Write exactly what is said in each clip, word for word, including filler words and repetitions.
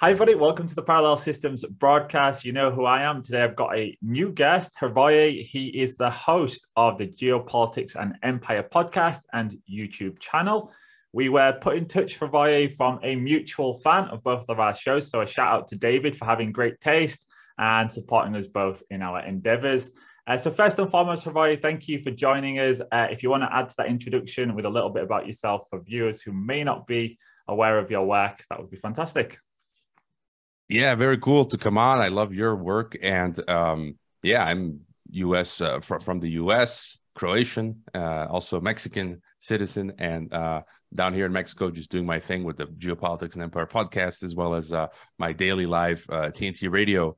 Hi everybody, welcome to the Parallel Systems broadcast. You know who I am. Today I've got a new guest, Hrvoje. He is the host of the Geopolitics and Empire podcast and YouTube channel. We were put in touch with Hrvoje from a mutual fan of both of our shows. So a shout out to David for having great taste and supporting us both in our endeavors. Uh, so first and foremost, Hrvoje, thank you for joining us. Uh, if you want to add to that introduction with a little bit about yourself for viewers who may not be aware of your work, that would be fantastic. Yeah, very cool to come on. I love your work. And um, yeah, I'm U S uh, fr from the U S, Croatian, uh, also Mexican citizen, and uh, down here in Mexico, just doing my thing with the Geopolitics and Empire podcast, as well as uh, my daily live uh, T N T radio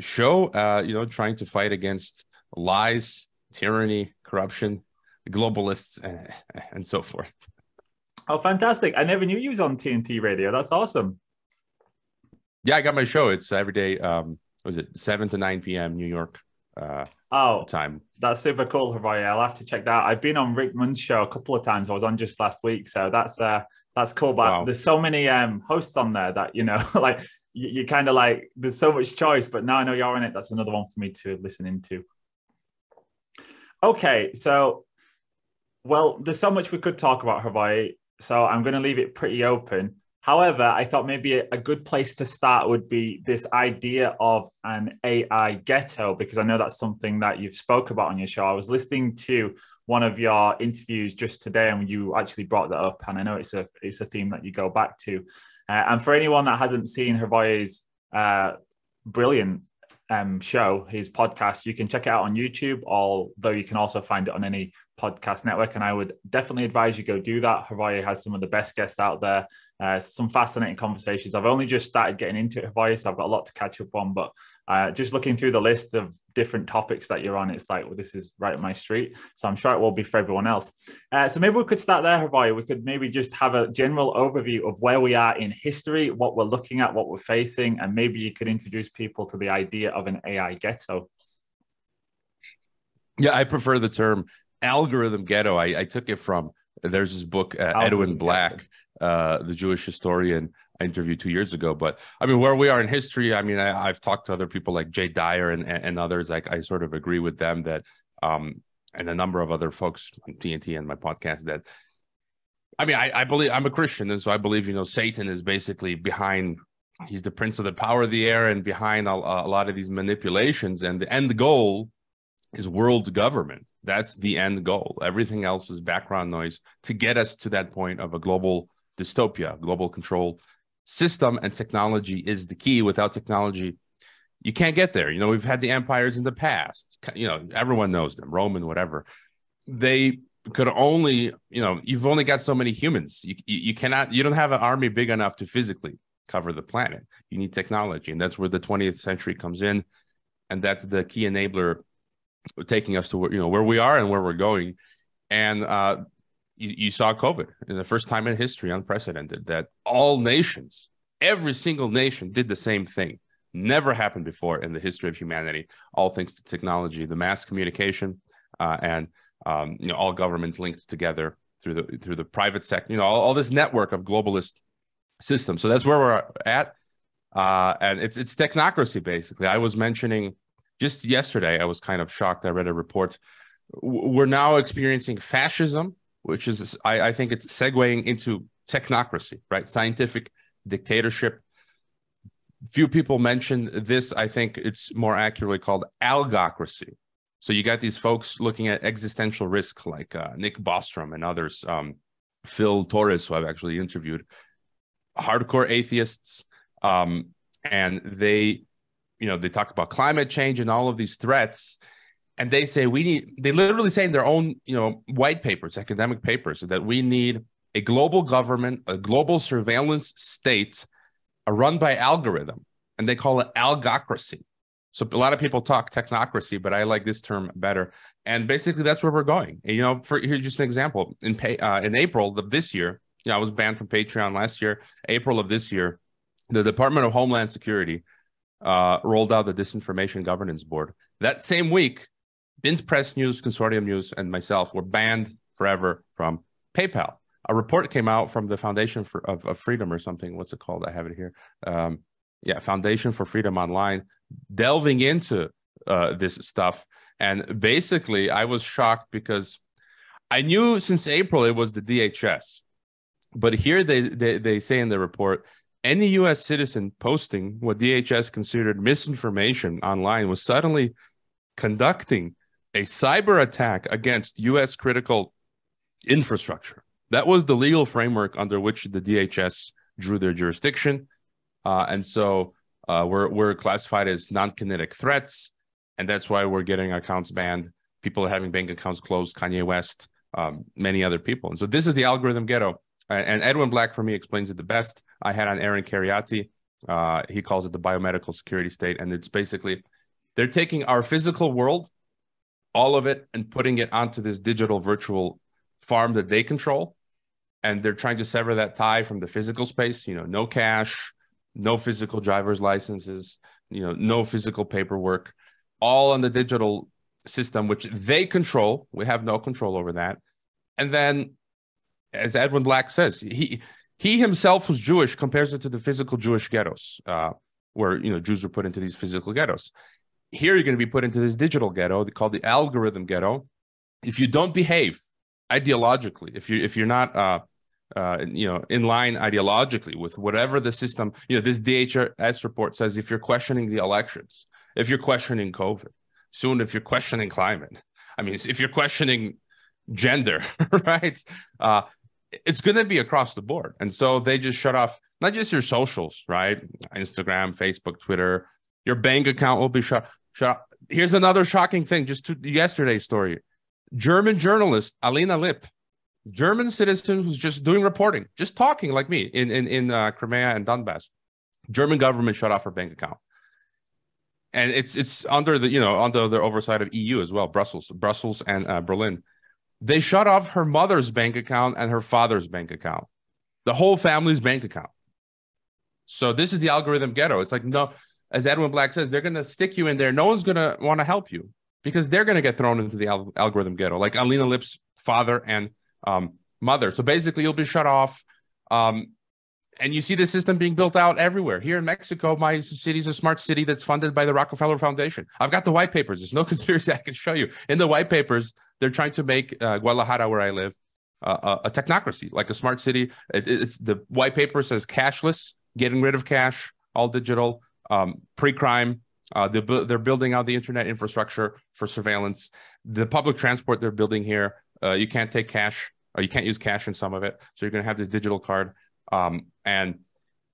show, uh, you know, trying to fight against lies, tyranny, corruption, globalists, and, and so forth. Oh, fantastic. I never knew you was on T N T radio. That's awesome. Yeah, I got my show. It's every day. Um, was it seven to nine P M New York uh, oh, time? That's super cool, Hrvoje. I'll have to check that out. I've been on Rick Munn's show a couple of times. I was on just last week, so that's uh, that's cool. But wow, there's so many um, hosts on there that, you know, like you, you kind of like there's so much choice. But now I know you're on it. That's another one for me to listen into. Okay, so well, there's so much we could talk about, Hrvoje. So I'm going to leave it pretty open. However, I thought maybe a good place to start would be this idea of an A I ghetto, because I know that's something that you've spoke about on your show. I was listening to one of your interviews just today, and you actually brought that up, and I know it's a it's a theme that you go back to. Uh, and for anyone that hasn't seen Hrvoje's uh, brilliant um, show, his podcast, you can check it out on YouTube, although you can also find it on any podcast network, and I would definitely advise you go do that. Hrvoje has some of the best guests out there, uh, some fascinating conversations. I've only just started getting into it, Hrvoje, so I've got a lot to catch up on, but uh, just looking through the list of different topics that you're on, it's like, well, this is right up my street, so I'm sure it will be for everyone else. Uh, so maybe we could start there, Hrvoje. We could maybe just have a general overview of where we are in history, what we're looking at, what we're facing, and maybe you could introduce people to the idea of an A I ghetto. Yeah, I prefer the term algorithm ghetto. I, I took it from, there's this book, uh, Edwin Black, uh, the Jewish historian I interviewed two years ago. But I mean, where we are in history, I mean, I, I've talked to other people like Jay Dyer and, and others. Like, I sort of agree with them that, um, and a number of other folks on T N T and my podcast, that, I mean, I, I believe, I'm a Christian. And so I believe, you know, Satan is basically behind, he's the prince of the power of the air and behind a, a lot of these manipulations. And the end goal is world government. That's the end goal. Everything else is background noise to get us to that point of a global dystopia, global control system, and technology is the key. Without technology, you can't get there. You know, we've had the empires in the past, you know, everyone knows them, Rome and whatever. They could only, you know, you've only got so many humans. You, you, you cannot, you don't have an army big enough to physically cover the planet. You need technology. And that's where the twentieth century comes in. And that's the key enabler taking us to where, you know, where we are and where we're going. And uh, you, you saw COVID, and the first time in history, unprecedented, that all nations, every single nation did the same thing. Never happened before in the history of humanity, all thanks to technology, the mass communication, uh, and um, you know, all governments linked together through the, through the private sector, you know, all, all this network of globalist systems. So that's where we're at. Uh, and it's, it's technocracy, basically. I was mentioning, just yesterday, I was kind of shocked. I read a report. We're now experiencing fascism, which is, I, I think it's segueing into technocracy, right? Scientific dictatorship. Few people mention this. I think it's more accurately called algocracy. So you got these folks looking at existential risk, like uh, Nick Bostrom and others, um, Phil Torres, who I've actually interviewed, hardcore atheists, um, and they... you know, they talk about climate change and all of these threats, and they say we need, they literally say in their own, you know, white papers, academic papers, that we need a global government, a global surveillance state run by algorithm, and they call it algocracy. So a lot of people talk technocracy, but I like this term better. And basically that's where we're going. And, you know, for here's just an example, in, pay, uh, in April of this year, you know, I was banned from Patreon last year, April of this year, the Department of Homeland Security Uh, rolled out the Disinformation Governance Board. That same week, Bint Press News, Consortium News, and myself were banned forever from PayPal. A report came out from the Foundation for, of, of Freedom or something. What's it called? I have it here. Um, yeah, Foundation for Freedom Online, delving into uh, this stuff. And basically, I was shocked because I knew since April it was the D H S. But here they, they, they say in the report, any U S citizen posting what D H S considered misinformation online was suddenly conducting a cyber attack against U S critical infrastructure. That was the legal framework under which the D H S drew their jurisdiction. Uh, and so uh, we're, we're classified as non-kinetic threats. And that's why we're getting accounts banned. People are having bank accounts closed, Kanye West, um, many other people. And so this is the algorithm ghetto. And Edwin Black, for me, explains it the best. I had on Aaron Cariati. Uh, he calls it the biomedical security state. And it's basically, they're taking our physical world, all of it, and putting it onto this digital virtual farm that they control. And they're trying to sever that tie from the physical space. You know, no cash, no physical driver's licenses, you know, no physical paperwork, all on the digital system, which they control. We have no control over that. And then, as Edwin Black says, he he himself, who's Jewish, compares it to the physical Jewish ghettos, uh, where, you know, Jews were put into these physical ghettos. Here you're going to be put into this digital ghetto called the algorithm ghetto. If you don't behave ideologically, if you if you're not uh, uh, you know, in line ideologically with whatever the system, you know, this D H S report says if you're questioning the elections, if you're questioning COVID, soon if you're questioning climate, I mean, if you're questioning gender, right? Uh, it's going to be across the board. And so they just shut off, not just your socials, right? Instagram, Facebook, Twitter, your bank account will be shut, shut off. Here's another shocking thing, just to yesterday's story. German journalist, Alina Lipp, German citizen who's just doing reporting, just talking like me in, in, in uh, Crimea and Donbass. German government shut off her bank account. And it's it's under the, you know, under the oversight of E U as well, Brussels, Brussels and uh, Berlin. They shut off her mother's bank account and her father's bank account, the whole family's bank account. So this is the algorithm ghetto. It's like, no, as Edwin Black says, they're going to stick you in there. No one's going to want to help you because they're going to get thrown into the al algorithm ghetto, like Alina Lipp's father and um, mother. So basically, you'll be shut off. Um, and you see the system being built out everywhere. Here in Mexico, my city is a smart city that's funded by the Rockefeller Foundation. I've got the white papers. There's no conspiracy I can show you. In the white papers, they're trying to make uh, Guadalajara, where I live, uh, a technocracy, like a smart city. It, it's, the white paper says cashless, getting rid of cash, all digital, um, pre-crime. Uh, they're, they're building out the internet infrastructure for surveillance. The public transport they're building here, uh, you can't take cash, or you can't use cash in some of it. So you're going to have this digital card. Um, and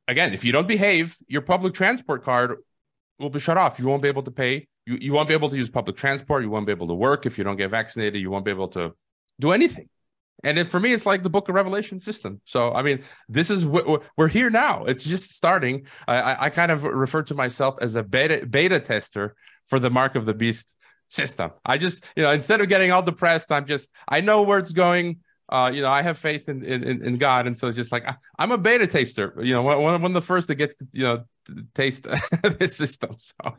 again, if you don't behave, your public transport card will be shut off. You won't be able to pay. You, you won't be able to use public transport. You won't be able to work. If you don't get vaccinated, you won't be able to do anything. And it, for me, it's like the Book of Revelation system. So, I mean, this is what we're here now. It's just starting. I, I, I kind of refer to myself as a beta, beta tester for the Mark of the Beast system. I just, you know, instead of getting all depressed, I'm just, I know where it's going. Uh, you know, I have faith in, in, in God. And so just like, I, I'm a beta taster, you know, one, one of the first that gets to, you know, to taste this system. So,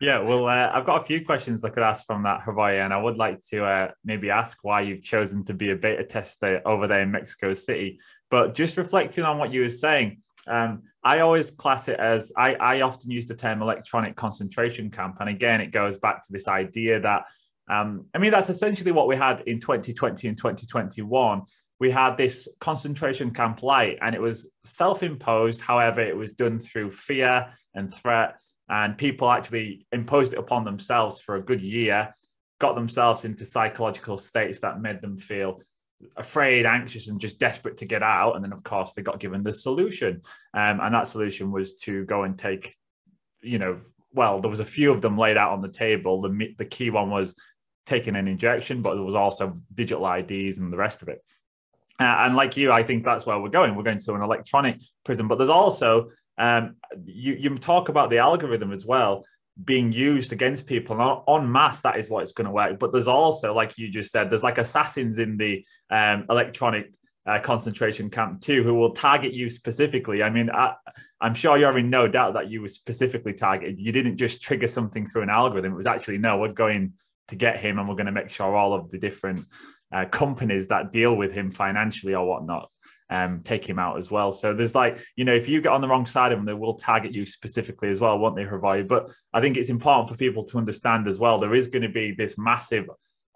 yeah, well, uh, I've got a few questions I could ask from that, Hrvoje. And I would like to uh, maybe ask why you've chosen to be a beta tester over there in Mexico City. But just reflecting on what you were saying, um, I always class it as, I, I often use the term electronic concentration camp. And again, it goes back to this idea that Um, I mean, that's essentially what we had in twenty twenty and twenty twenty-one. We had this concentration camp light, and it was self-imposed. However, it was done through fear and threat, and people actually imposed it upon themselves for a good year, got themselves into psychological states that made them feel afraid, anxious, and just desperate to get out. And then, of course, they got given the solution. Um, and that solution was to go and take, you know, well, there was a few of them laid out on the table. The, the key one was taking an injection, but there was also digital I Ds and the rest of it. Uh, and like you, I think that's where we're going. We're going to an electronic prison, but there's also, um, you, you talk about the algorithm as well being used against people and en masse. That is what it's going to work. But there's also, like you just said, there's like assassins in the um, electronic uh, concentration camp too, who will target you specifically. I mean, I, I'm sure you're in no doubt that you were specifically targeted. You didn't just trigger something through an algorithm. It was actually, no, we're going to get him, and we're going to make sure all of the different uh, companies that deal with him financially or whatnot um, take him out as well. So there's like, you know, if you get on the wrong side of them, they will target you specifically as well, won't they, Hrvoje? But I think it's important for people to understand as well, there is going to be this massive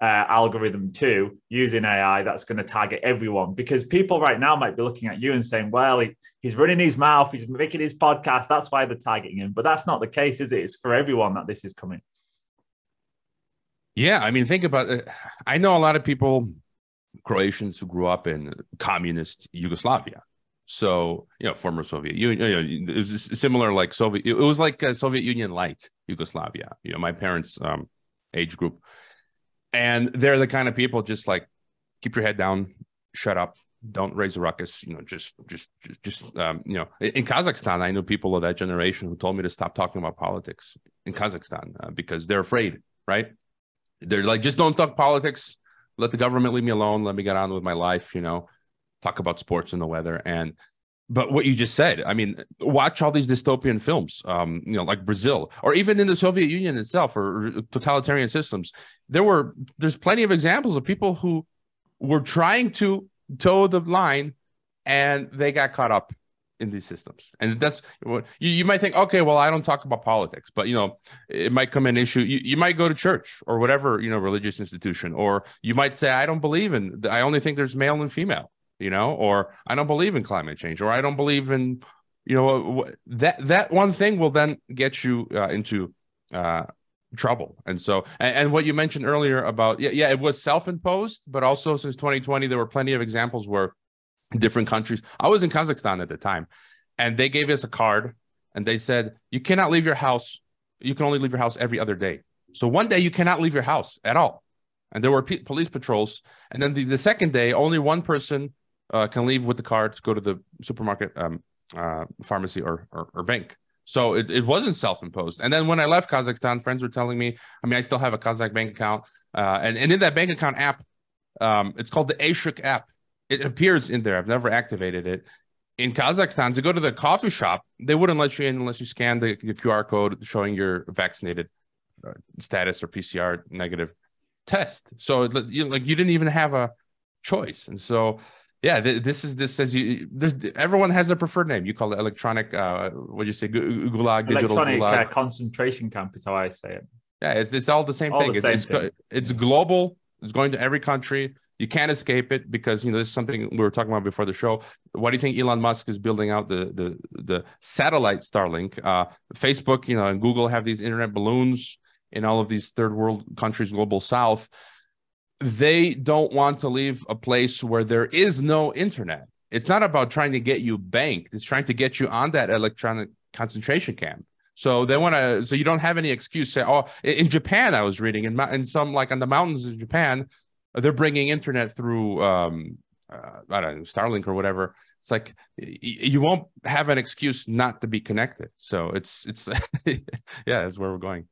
Uh, algorithm too, using A I, that's going to target everyone, because people right now might be looking at you and saying, well, he, he's running his mouth, he's making his podcast, that's why they're targeting him. But that's not the case, is it? It's for everyone that this is coming. Yeah, I mean, think about it. I know a lot of people, Croatians who grew up in communist Yugoslavia. So, you know, former Soviet Union, you know, it was similar, like Soviet, it was like a Soviet Union light Yugoslavia, you know, my parents' um, age group. And they're the kind of people just like, keep your head down, shut up, don't raise a ruckus, you know, just, just, just, just um, you know, in Kazakhstan, I knew people of that generation who told me to stop talking about politics in Kazakhstan uh, because they're afraid, right? They're like, just don't talk politics. Let the government leave me alone. Let me get on with my life, you know, talk about sports and the weather. And, but what you just said, I mean, watch all these dystopian films, um, you know, like Brazil, or even in the Soviet Union itself, or totalitarian systems. There were, there's plenty of examples of people who were trying to toe the line, and they got caught up in these systems. And that's what you, you might think, okay, well, I don't talk about politics, but you know, it might come an issue. You, you might go to church or whatever, you know, religious institution, or you might say, I don't believe in, I only think there's male and female. You know, or I don't believe in climate change, or I don't believe in, you know, that that one thing will then get you uh, into uh, trouble. And so, and, and what you mentioned earlier about, yeah, yeah, it was self-imposed, but also since twenty twenty, there were plenty of examples where different countries, I was in Kazakhstan at the time, and they gave us a card and they said, you cannot leave your house. You can only leave your house every other day. So one day you cannot leave your house at all. And there were p- police patrols. And then the, the second day, only one person Uh, can leave with the card to go to the supermarket, um, uh, pharmacy, or, or or bank. So it, it wasn't self-imposed. And then when I left Kazakhstan, friends were telling me, I mean, I still have a Kazakh bank account. Uh, and, and in that bank account app, um, it's called the Ashrik app. It appears in there. I've never activated it. In Kazakhstan, to go to the coffee shop, they wouldn't let you in unless you scan the, the Q R code showing your vaccinated status or P C R negative test. So it, you, like, you didn't even have a choice. And so... Yeah, this is this says you. There's, everyone has a preferred name. You call it electronic. Uh, what do you say? Gulag, digital electronic, gulag. Electronic uh, concentration camp is how I say it. Yeah, it's it's all the same all thing. The it's, same it's, thing. It's global. It's going to every country. You can't escape it because you know this is something we were talking about before the show. Why do you think Elon Musk is building out the the the satellite Starlink? Uh, Facebook, you know, and Google have these internet balloons in all of these third world countries, global south. They don't want to leave a place where there is no internet. It's not about trying to get you banked. It's trying to get you on that electronic concentration camp. So they want to, so you don't have any excuse. Say, oh, in Japan, I was reading in, in some, like on the mountains of Japan, they're bringing internet through, um, uh, I don't know, Starlink or whatever. It's like, you won't have an excuse not to be connected. So it's, it's, yeah, that's where we're going.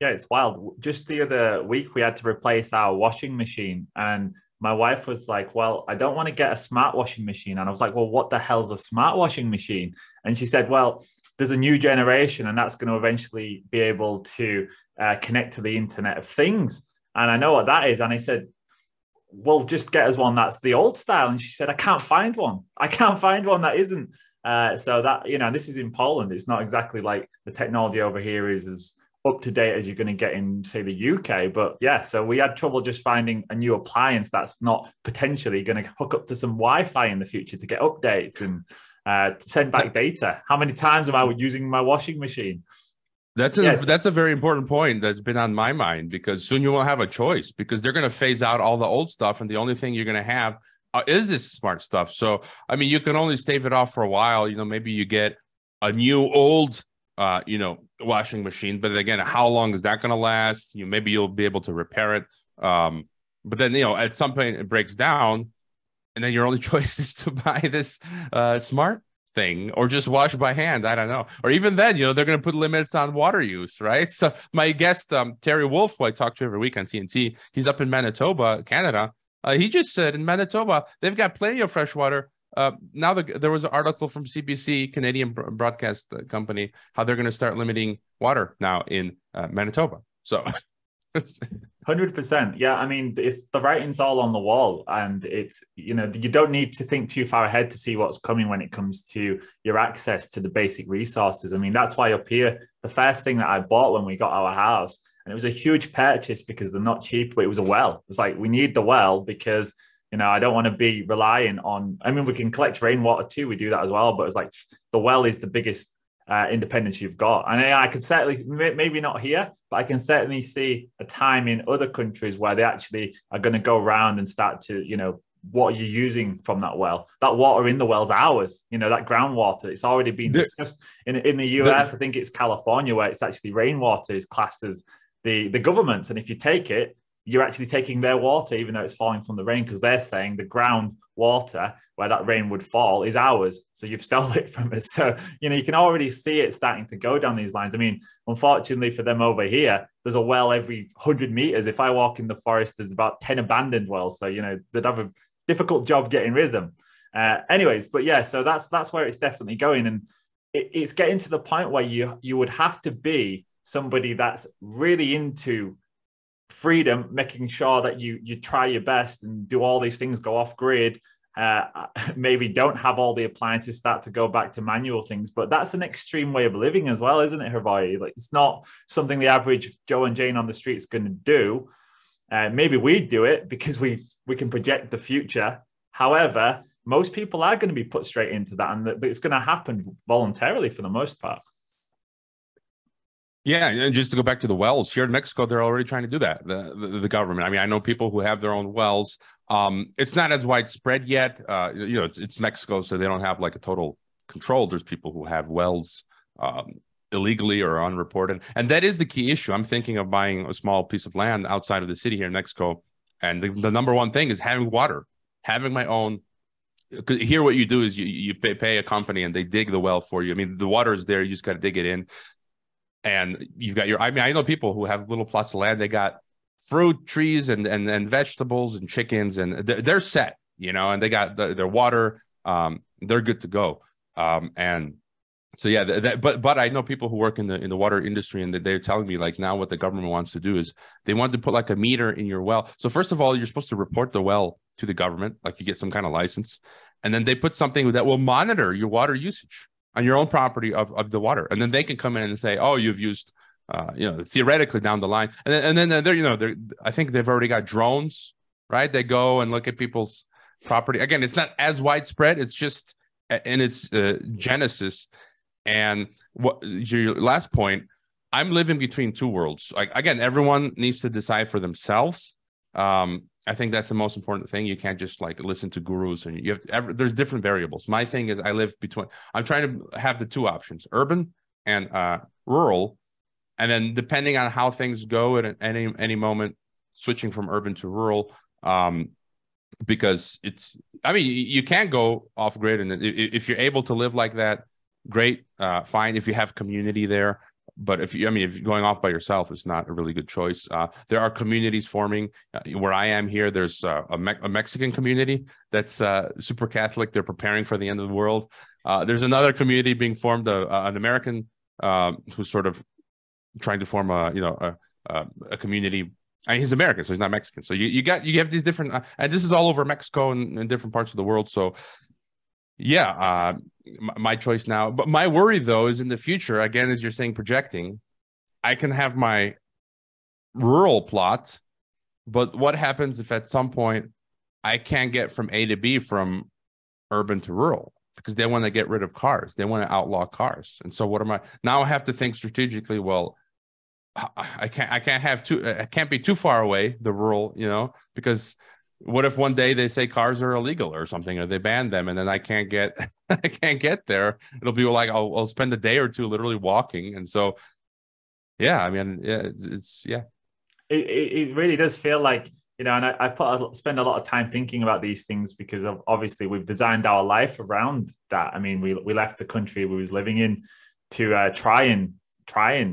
Yeah, it's wild. Just the other week, we had to replace our washing machine. And my wife was like, well, I don't want to get a smart washing machine. And I was like, well, what the hell's a smart washing machine? And she said, well, there's a new generation and that's going to eventually be able to uh, connect to the Internet of Things. And I know what that is. And I said, well, just get us one that's the old style. And she said, I can't find one. I can't find one that isn't. Uh, so that, you know, this is in Poland. It's not exactly like the technology over here is as up to date as you're going to get in, say, the U K. But yeah, so we had trouble just finding a new appliance that's not potentially going to hook up to some Wi-Fi in the future to get updates and uh, to send back data. How many times am I using my washing machine? That's a, yes. that's a very important point that's been on my mind, because soon you won't have a choice, because they're going to phase out all the old stuff. And the only thing you're going to have uh, is this smart stuff. So, I mean, you can only stave it off for a while. You know, maybe you get a new old Uh, you know, washing machine. But again, how long is that going to last? You maybe you'll be able to repair it. Um, but then, you know, at some point it breaks down, and then your only choice is to buy this uh, smart thing or just wash by hand. I don't know. Or even then, you know, they're going to put limits on water use, right? So my guest, um, Terry Wolf, who I talk to every week on T N T, he's up in Manitoba, Canada. Uh, he just said in Manitoba, they've got plenty of fresh water. Uh, now the, there was an article from C B C, Canadian broadcast company, how they're going to start limiting water now in uh, Manitoba. So one hundred percent. Yeah, I mean, it's the writing's all on the wall, and it's, you know, you don't need to think too far ahead to see what's coming when it comes to your access to the basic resources. I mean, that's why up here, the first thing that I bought when we got our house, and it was a huge purchase because they're not cheap, but it was a well. It was like, we need the well because, you know, I don't want to be relying on, I mean, we can collect rainwater too, we do that as well, but it's like, the well is the biggest Uh, independence you've got. And I, I could certainly, maybe not here, but I can certainly see a time in other countries where they actually are going to go around and start to, you know, what are you using from that well? That water in the well's ours, you know, that groundwater. It's already been discussed in, in the U S. I think it's California where it's actually rainwater is classed as the, the government's. And if you take it, you're actually taking their water, even though it's falling from the rain, because they're saying the ground water where that rain would fall is ours. So you've stolen it from us. So, you know, you can already see it starting to go down these lines. I mean, unfortunately for them over here, there's a well every one hundred meters. If I walk in the forest, there's about ten abandoned wells. So, you know, they'd have a difficult job getting rid of them. Uh, anyways, but yeah, so that's that's where it's definitely going. And it, it's getting to the point where you you would have to be somebody that's really into freedom, making sure that you you try your best and do all these things, go off grid, uh maybe don't have all the appliances, start to go back to manual things. But that's an extreme way of living as well, isn't it, Hrvoje? Like, it's not something the average Joe and Jane on the street's going to do. Uh, maybe we do it because we we can project the future. However, most people are going to be put straight into that, and that it's going to happen voluntarily for the most part. Yeah, and just to go back to the wells here in Mexico, they're already trying to do that. The, the, the government. I mean, I know people who have their own wells. Um, it's not as widespread yet. Uh, you know, it's, it's Mexico, so they don't have like a total control. There's people who have wells um, illegally or unreported, and that is the key issue. I'm thinking of buying a small piece of land outside of the city here in Mexico, and the, the number one thing is having water, having my own. Here, what you do is you you pay, pay a company, and they dig the well for you. I mean, the water is there; you just got to dig it in. And you've got your, I mean, I know people who have little plots of land. They got fruit trees and and, and vegetables and chickens, and they're, they're set, you know, and they got the, their water. Um, they're good to go. Um, and so, yeah, that, that, but but I know people who work in the in the water industry, and they're telling me, like, now what the government wants to do is they want to put like a meter in your well. So first of all, you're supposed to report the well to the government, like you get some kind of license, and then they put something that will monitor your water usage on your own property of, of the water. And then they can come in and say, oh, you've used, uh, you know, theoretically down the line. And then, and then they're, you know, they're, I think they've already got drones, right? They go and look at people's property. Again, it's not as widespread. It's just in its uh, genesis. And what your last point, I'm living between two worlds. Like, again, everyone needs to decide for themselves. Um, I think that's the most important thing. You can't just like listen to gurus, and you have to, every, there's different variables. My thing is I live between, I'm trying to have the two options, urban and uh, rural. And then depending on how things go at any, any moment, switching from urban to rural, um, because it's, I mean, you can go off grid, and if you're able to live like that, great, uh, fine. If you have community there. But if you, I mean, if you're going off by yourself, it's not a really good choice. Uh, there are communities forming uh, where I am here. There's uh, a, Me a Mexican community that's uh, super Catholic. They're preparing for the end of the world. Uh, there's another community being formed, uh, an American uh, who's sort of trying to form a, you know, a, a, a community. I mean, he's American, so he's not Mexican. So you, you got, you have these different, uh, and this is all over Mexico and, and different parts of the world. So yeah. Uh, my choice now, but my worry though is in the future, again, as you're saying, projecting, I can have my rural plot, but what happens if at some point I can't get from A to B, from urban to rural, because they want to get rid of cars, they want to outlaw cars. And so what am I now? I have to think strategically. Well, I can't, I can't have too, I can't be too far away, the rural, you know, because what if one day they say cars are illegal or something, or they ban them, and then I can't get I can't get there? It'll be like I'll, I'll spend a day or two literally walking. And so, yeah, I mean, yeah, it's, it's yeah, it, it really does feel like, you know, and I, I put I spend a lot of time thinking about these things because of, obviously we've designed our life around that. I mean, we we left the country we was living in to uh, try and try and.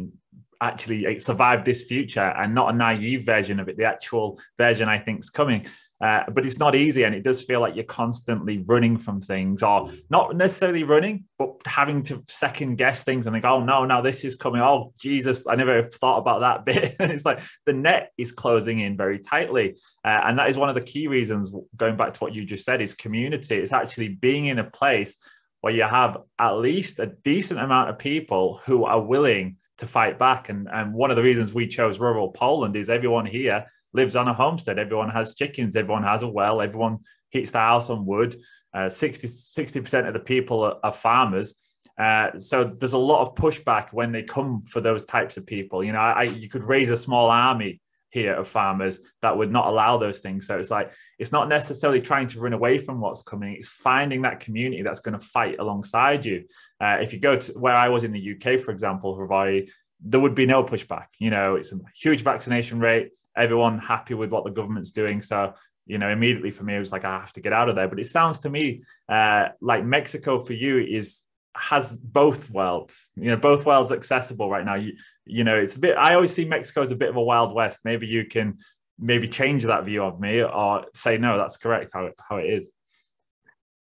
actually survive this future, and not a naive version of it, the actual version I think is coming. Uh, but it's not easy, and it does feel like you're constantly running from things, or not necessarily running, but having to second guess things and think, oh, no, no, this is coming. Oh, Jesus, I never thought about that bit. And it's like the net is closing in very tightly. Uh, and that is one of the key reasons, going back to what you just said, is community. It's actually being in a place where you have at least a decent amount of people who are willing to fight back. And, and one of the reasons we chose rural Poland is everyone here lives on a homestead. Everyone has chickens. Everyone has a well. Everyone heats the house on wood. Uh, sixty percent of the people are, are farmers. Uh, so there's a lot of pushback when they come for those types of people. You know, I, you could raise a small army here of farmers that would not allow those things. So it's like, it's not necessarily trying to run away from what's coming. It's finding that community that's going to fight alongside you. Uh, if you go to where I was in the U K, for example, Hrvoje, there would be no pushback. You know, it's a huge vaccination rate. Everyone happy with what the government's doing. So, you know, immediately for me, it was like, I have to get out of there. But it sounds to me uh, like Mexico for you is has both worlds, you know, both worlds accessible right now. You, you know, it's a bit, I always see Mexico as a bit of a Wild West. Maybe you can maybe change that view of me or say, no, that's correct how it, how it is.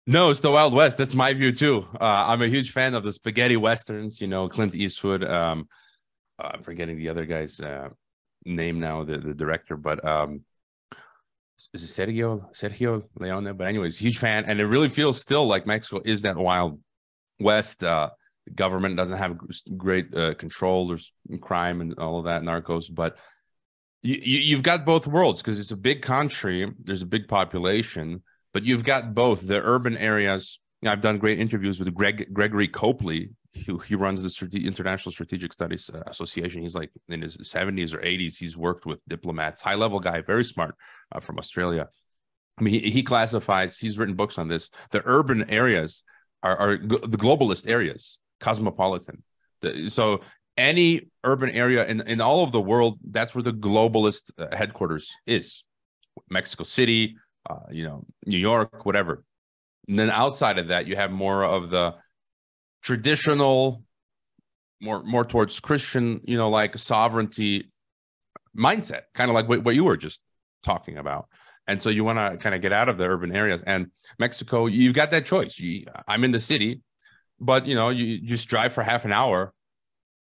No, it's the Wild West. That's my view, too. Uh, I'm a huge fan of the spaghetti Westerns, you know, Clint Eastwood. Um, I'm forgetting the other guy's uh, name now, the, the director, but um, is it Sergio, Sergio Leone? But anyways, huge fan. And it really feels still like Mexico is that Wild West. Uh, government doesn't have great uh, control or crime and all of that, narcos. But you, you, you've got both worlds because it's a big country. There's a big population, but you've got both the urban areas. I've done great interviews with Greg Gregory Copley. He, he runs the Strate- International Strategic Studies uh, Association. He's like in his seventies or eighties. He's worked with diplomats, high-level guy, very smart uh, from Australia. I mean, he, he classifies, he's written books on this. The urban areas are, are gl- the globalist areas, cosmopolitan. The, so any urban area in, in all of the world, that's where the globalist uh, headquarters is. Mexico City, uh, you know, New York, whatever. And then outside of that, you have more of the traditional, more more towards Christian, you know, like sovereignty mindset, kind of like what, what you were just talking about. And so you want to kind of get out of the urban areas. And Mexico, you've got that choice. You, I'm in the city, but, you know, you, you just drive for half an hour.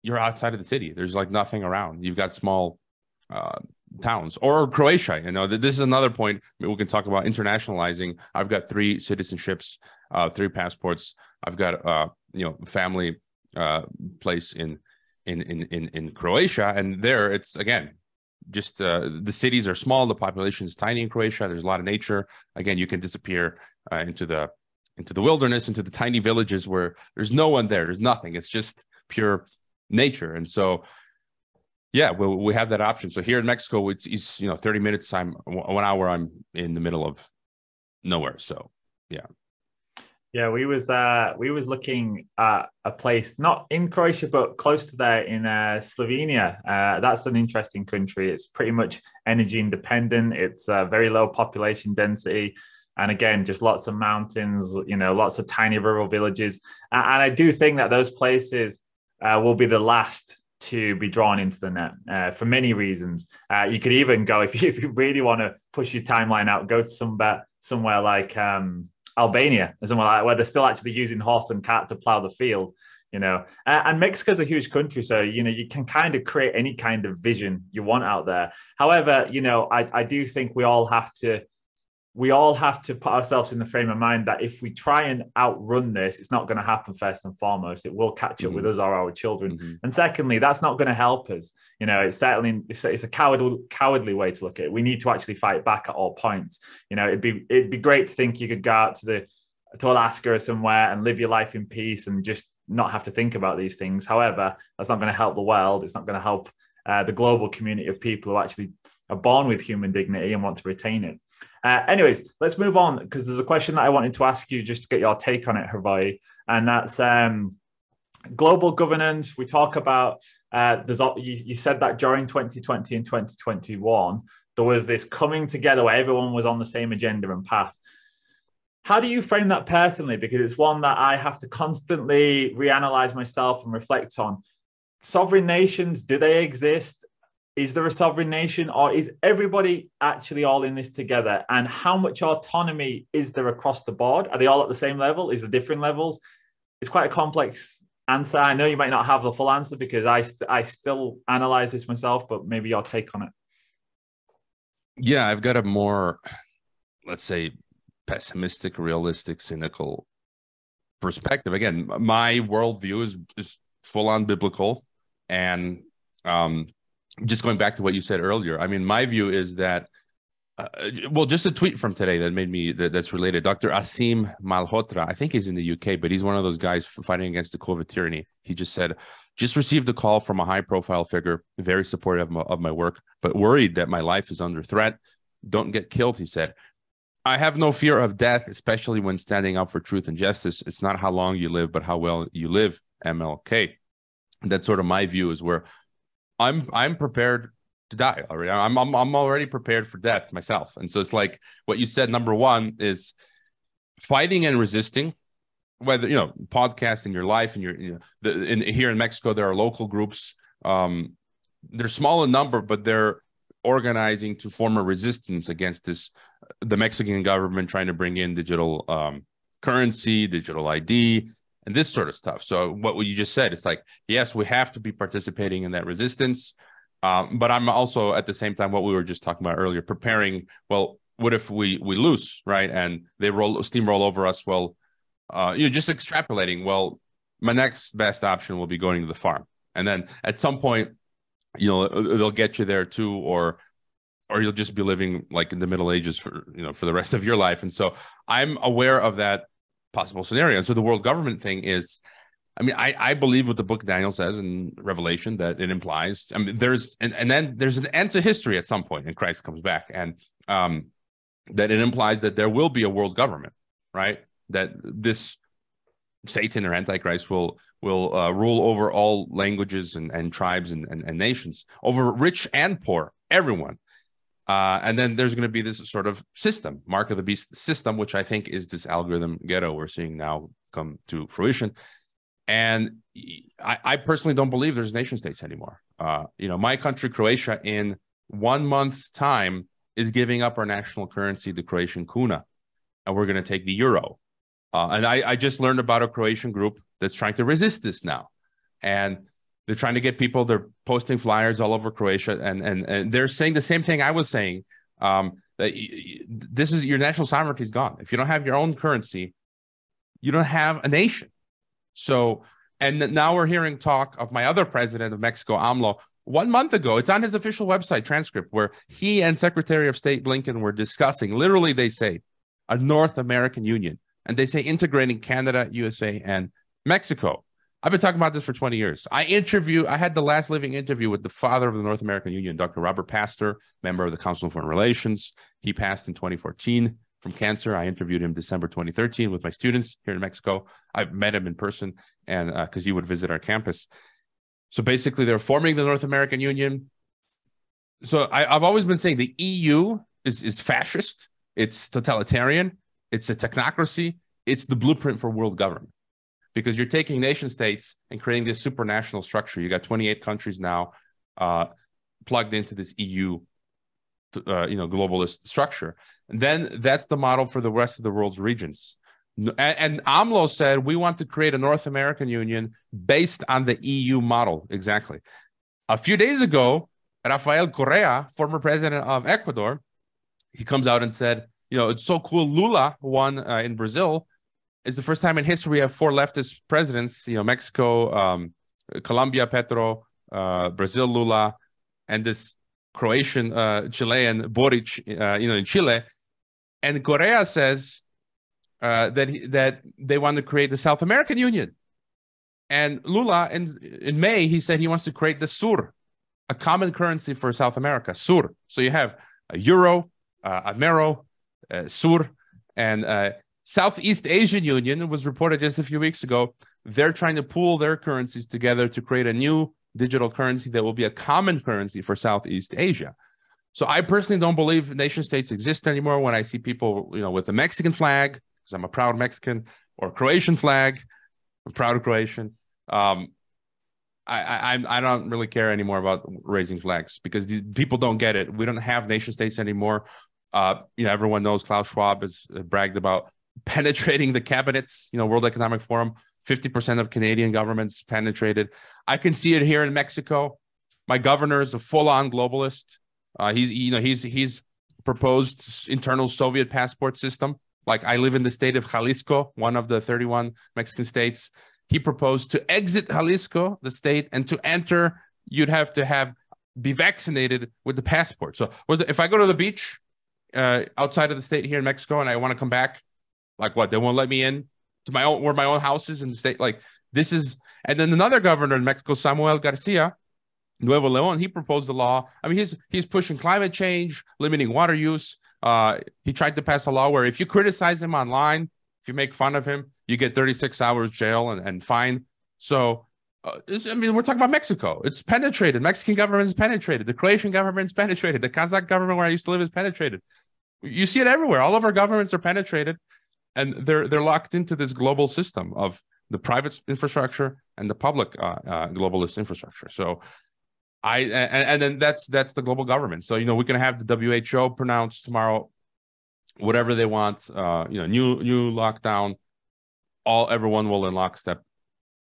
You're outside of the city. There's like nothing around. You've got small uh, towns or Croatia. You know, this is another point we can talk about internationalizing. I've got three citizenships, uh, three passports. I've got uh, you know, family uh, place in, in in in in Croatia, and there it's again just uh, the cities are small, the population is tiny in Croatia. There's a lot of nature. Again, you can disappear uh, into the into the wilderness, into the tiny villages where there's no one there. There's nothing. It's just pure nature, and so yeah, we we have that option. So here in Mexico, it's, it's you know thirty minutes. I'm one hour. I'm in the middle of nowhere. So yeah. Yeah, we was uh, we was looking at a place not in Croatia, but close to there in uh, Slovenia. Uh, that's an interesting country. It's pretty much energy independent. It's uh, very low population density, and again, just lots of mountains. You know, lots of tiny rural villages. And I do think that those places uh, will be the last to be drawn into the net uh, for many reasons. Uh, you could even go if you, if you really want to push your timeline out, go to somewhere somewhere like. Um, Albania, somewhere like where they're still actually using horse and cart to plow the field, you know. Uh, and Mexico's a huge country, so you know you can kind of create any kind of vision you want out there. However, you know, I, I do think we all have to, we all have to put ourselves in the frame of mind that if we try and outrun this, it's not going to happen. First and foremost, it will catch up mm-hmm. with us or our children, mm-hmm. and secondly, that's not going to help us. You know, it's certainly it's, it's a cowardly, cowardly way to look at it. We need to actually fight back at all points. You know, it'd be it'd be great to think you could go out to the to Alaska or somewhere and live your life in peace and just not have to think about these things. However, that's not going to help the world. It's not going to help uh, the global community of people who actually are born with human dignity and want to retain it. Uh, anyways, let's move on because there's a question that I wanted to ask you just to get your take on it, Hrvoje, and that's um, global governance. We talk about, uh, there's you, you said that during twenty twenty and twenty twenty-one, there was this coming together where everyone was on the same agenda and path. How do you frame that personally? Because it's one that I have to constantly reanalyze myself and reflect on. Sovereign nations, do they exist? Is there a sovereign nation, or is everybody actually all in this together? And how much autonomy is there across the board? Are they all at the same level? Is there different levels? It's quite a complex answer. I know you might not have the full answer because I, st- I still analyze this myself, but maybe your take on it. Yeah, I've got a more, let's say, pessimistic, realistic, cynical perspective. Again, my worldview is, is full on biblical. And um, just going back to what you said earlier, I mean, my view is that, uh, well, just a tweet from today that made me, that, that's related. Doctor Asim Malhotra, I think he's in the U K, but he's one of those guys fighting against the COVID tyranny. He just said, just received a call from a high profile figure, very supportive of my, of my work, but worried that my life is under threat. Don't get killed, he said. I have no fear of death, especially when standing up for truth and justice. It's not how long you live, but how well you live, M L K. That's sort of my view, is where I'm I'm prepared to die already. I'm I'm I'm already prepared for death myself. And so it's like what you said, number one is fighting and resisting, whether, you know, podcasting your life and your, you know, the, in here in Mexico, there are local groups. Um, they're small in number, but they're organizing to form a resistance against this, the Mexican government trying to bring in digital um, currency, digital I D, and this sort of stuff. So what you just said, it's like, yes, we have to be participating in that resistance. Um, but I'm also at the same time, what we were just talking about earlier, preparing, well, what if we, we lose, right? And they roll steamroll over us. Well, uh, you're just extrapolating. Well, my next best option will be going to the farm. And then at some point, you know, they'll get you there too, or or you'll just be living like in the Middle Ages for, you know, for the rest of your life. And so I'm aware of that possible scenario. And so the world government thing is, I mean, I, I believe what the book Daniel says in Revelation, that it implies, I mean, there's, and, and then there's an end to history at some point, and Christ comes back, and um, that it implies that there will be a world government, right? That this Satan or Antichrist will will uh, rule over all languages and, and tribes and, and, and nations, over rich and poor, everyone. Uh, and then there's going to be this sort of system, mark of the beast system, which I think is this algorithm ghetto we're seeing now come to fruition. And I, I personally don't believe there's nation states anymore. Uh, you know, my country, Croatia, in one month's time is giving up our national currency, the Croatian kuna, and we're going to take the euro. Uh, and I, I just learned about a Croatian group that's trying to resist this now. And they're trying to get people, they're posting flyers all over Croatia, and and, and they're saying the same thing I was saying, um, that y- this is, your national sovereignty is gone. If you don't have your own currency, you don't have a nation. So, and now we're hearing talk of my other president of Mexico, AMLO, one month ago, it's on his official website transcript, where he and Secretary of State Blinken were discussing, literally they say, a North American Union. And they say integrating Canada, U S A, and Mexico. I've been talking about this for twenty years. I interview, I had the last living interview with the father of the North American Union, Doctor Robert Pastor, member of the Council on Foreign Relations. He passed in twenty fourteen from cancer. I interviewed him December twenty thirteen with my students here in Mexico. I met him in person, and because uh, he would visit our campus. So basically, they're forming the North American Union. So I, I've always been saying the E U is is fascist. It's totalitarian. It's a technocracy. It's the blueprint for world government. Because you're taking nation states and creating this supranational structure. You got twenty-eight countries now uh, plugged into this E U, uh, you know, globalist structure. And then that's the model for the rest of the world's regions. And, and AMLO said, we want to create a North American Union based on the E U model. Exactly. A few days ago, Rafael Correa, former president of Ecuador, he comes out and said, you know, it's so cool. Lula won uh, in Brazil. It's the first time in history we have four leftist presidents, you know, Mexico, um, Colombia, Petro, uh, Brazil, Lula, and this Croatian, uh, Chilean, Boric, uh, you know, in Chile. And Correa says uh, that he, that they want to create the South American Union. And Lula, in, in May, he said he wants to create the Sur, a common currency for South America, Sur. So you have a Euro, uh, Amero, uh, Sur, and... Uh, Southeast Asian Union was reported just a few weeks ago. They're trying to pool their currencies together to create a new digital currency that will be a common currency for Southeast Asia. So I personally don't believe nation states exist anymore. When I see people, you know, with a Mexican flag, because I'm a proud Mexican, or Croatian flag, I'm proud of Croatian. Um, I, I I don't really care anymore about raising flags because these people don't get it. We don't have nation states anymore. Uh, you know, everyone knows Klaus Schwab has bragged about penetrating the cabinets. You know, World Economic Forum, fifty percent of Canadian governments penetrated. I can see it here in Mexico. My governor is a full-on globalist. Uh, he's you know he's he's proposed internal Soviet passport system. Like, I live in the state of Jalisco, one of the thirty-one Mexican states. He proposed to exit Jalisco, the state, and to enter, you'd have to have be vaccinated with the passport. So was it, if I go to the beach uh, outside of the state here in Mexico and I want to come back, like what? They won't let me in to my own where my own house is in the state. Like this is, and then another governor in Mexico, Samuel Garcia, Nuevo León, he proposed the law. I mean, he's he's pushing climate change, limiting water use. Uh, he tried to pass a law where if you criticize him online, if you make fun of him, you get thirty-six hours jail and, and fine. So, uh, I mean, we're talking about Mexico. It's penetrated. Mexican government is penetrated. The Croatian government is penetrated. The Kazakh government where I used to live is penetrated. You see it everywhere. All of our governments are penetrated, and they're they're locked into this global system of the private infrastructure and the public uh, uh, globalist infrastructure. So. I and, and then that's that's the global government. So, you know, we can have the W H O pronounce tomorrow whatever they want, uh, you know, new new lockdown. All everyone will in lockstep,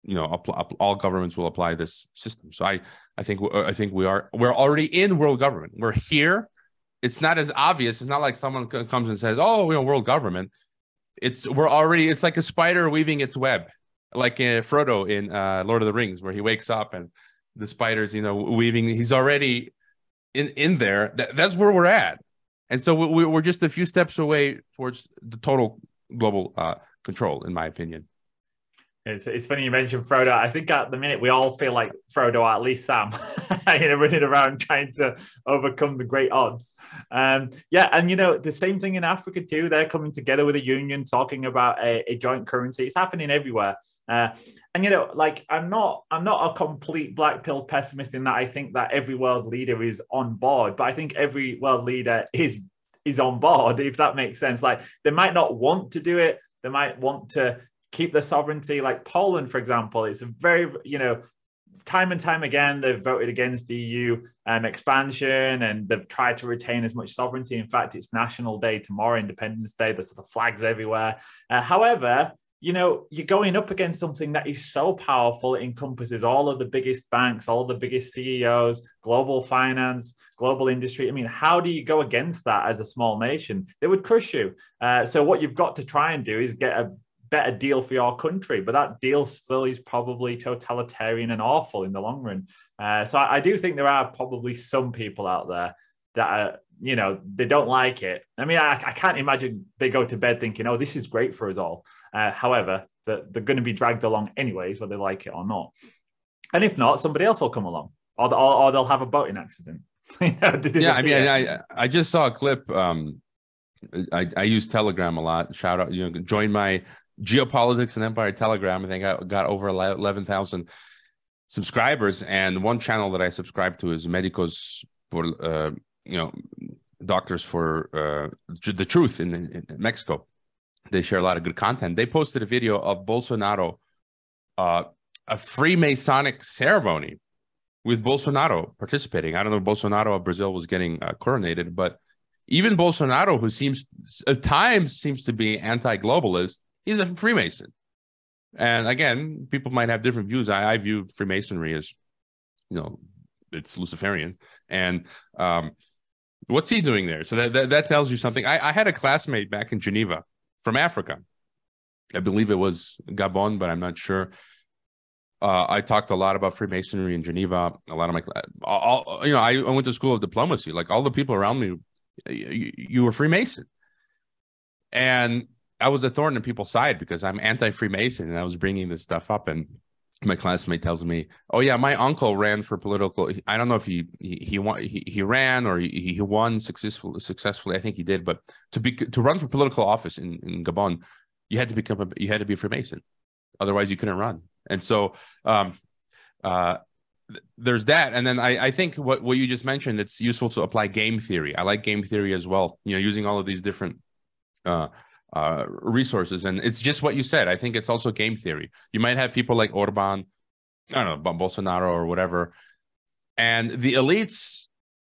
you know, apply, all governments will apply this system. So I I think I think we are we're already in world government. We're here. It's not as obvious. It's not like someone comes and says, oh, you know, world government. It's we're already it's like a spider weaving its web, like uh, Frodo in uh, Lord of the Rings, where he wakes up and the spiders, you know, weaving. He's already in in there. That, that's where we're at, and so we, we're just a few steps away towards the total global uh, control, in my opinion. It's, it's funny you mentioned Frodo. I think at the minute we all feel like Frodo, or at least Sam, you know, running around trying to overcome the great odds. Um, yeah, and you know the same thing in Africa too. They're coming together with a union, talking about a, a joint currency. It's happening everywhere. Uh, And, you know, like, I'm not I'm not a complete black pill pessimist in that I think that every world leader is on board, but I think every world leader is is on board, if that makes sense. Like, they might not want to do it. They might want to keep their sovereignty. Like Poland, for example, it's a very, you know, time and time again, they've voted against the E U um, expansion, and they've tried to retain as much sovereignty. In fact, it's National Day tomorrow, Independence Day. There's sort of flags everywhere. Uh, however... you know, you're going up against something that is so powerful. It encompasses all of the biggest banks, all of the biggest C E Os, global finance, global industry. I mean, how do you go against that as a small nation? They would crush you. Uh, so what you've got to try and do is get a better deal for your country. But that deal still is probably totalitarian and awful in the long run. Uh, so I, I do think there are probably some people out there that are, you know, they don't like it. I mean, I, I can't imagine they go to bed thinking, oh, this is great for us all. Uh, however, the, they're going to be dragged along anyways, whether they like it or not. And if not, somebody else will come along, or, the, or, or they'll have a boating accident. You know, yeah, I mean, I, I just saw a clip. Um, I, I use Telegram a lot. Shout out, you know, join my Geopolitics and Empire Telegram. I think I got over eleven thousand subscribers. And one channel that I subscribe to is Medicos por... Uh, you know, doctors for uh, the truth in, in Mexico. They share a lot of good content. They posted a video of Bolsonaro, uh, a Freemasonic ceremony with Bolsonaro participating. I don't know if Bolsonaro of Brazil was getting uh, coronated, but even Bolsonaro, who seems at times seems to be anti-globalist, is a Freemason. And again, people might have different views. I, I view Freemasonry as, you know, it's Luciferian. And, um, what's he doing there? So that, that, that tells you something. I, I had a classmate back in Geneva from Africa. I believe it was Gabon, but I'm not sure. Uh, I talked a lot about Freemasonry in Geneva. A lot of my, all, you know, I, I went to school of diplomacy. Like all the people around me, you, you were Freemason. And I was a thorn in people's side because I'm anti-Freemason and I was bringing this stuff up. And my classmate tells me, oh, yeah, my uncle ran for political. I don't know if he he he, won, he, he ran or he, he won successful, successfully. I think he did. But to be to run for political office in, in Gabon, you had to become a, you had to be a Freemason. Otherwise, you couldn't run. And so um, uh, th there's that. And then I, I think what, what you just mentioned, it's useful to apply game theory. I like game theory as well, you know, using all of these different uh Uh, resources. And it's just what you said. I think it's also game theory. You might have people like Orban I don't know, Bolsonaro or whatever. And the elites,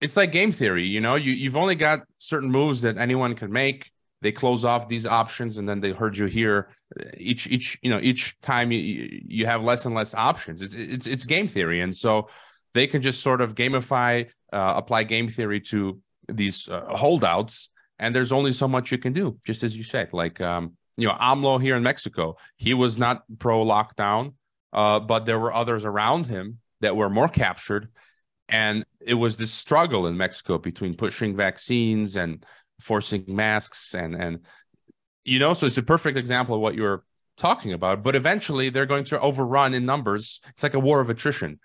it's like game theory, you know, you, you've only got certain moves that anyone can make. They close off these options and then they herd you here. Each, each, you know, each time you, you have less and less options. It's, it's, it's game theory. And so they can just sort of gamify, uh, apply game theory to these uh, holdouts. And there's only so much you can do, just as you said, like, um, you know, AMLO here in Mexico, he was not pro lockdown, uh, but there were others around him that were more captured. And it was this struggle in Mexico between pushing vaccines and forcing masks. And, and, you know, so it's a perfect example of what you're talking about, but eventually they're going to overrun in numbers. It's like a war of attrition.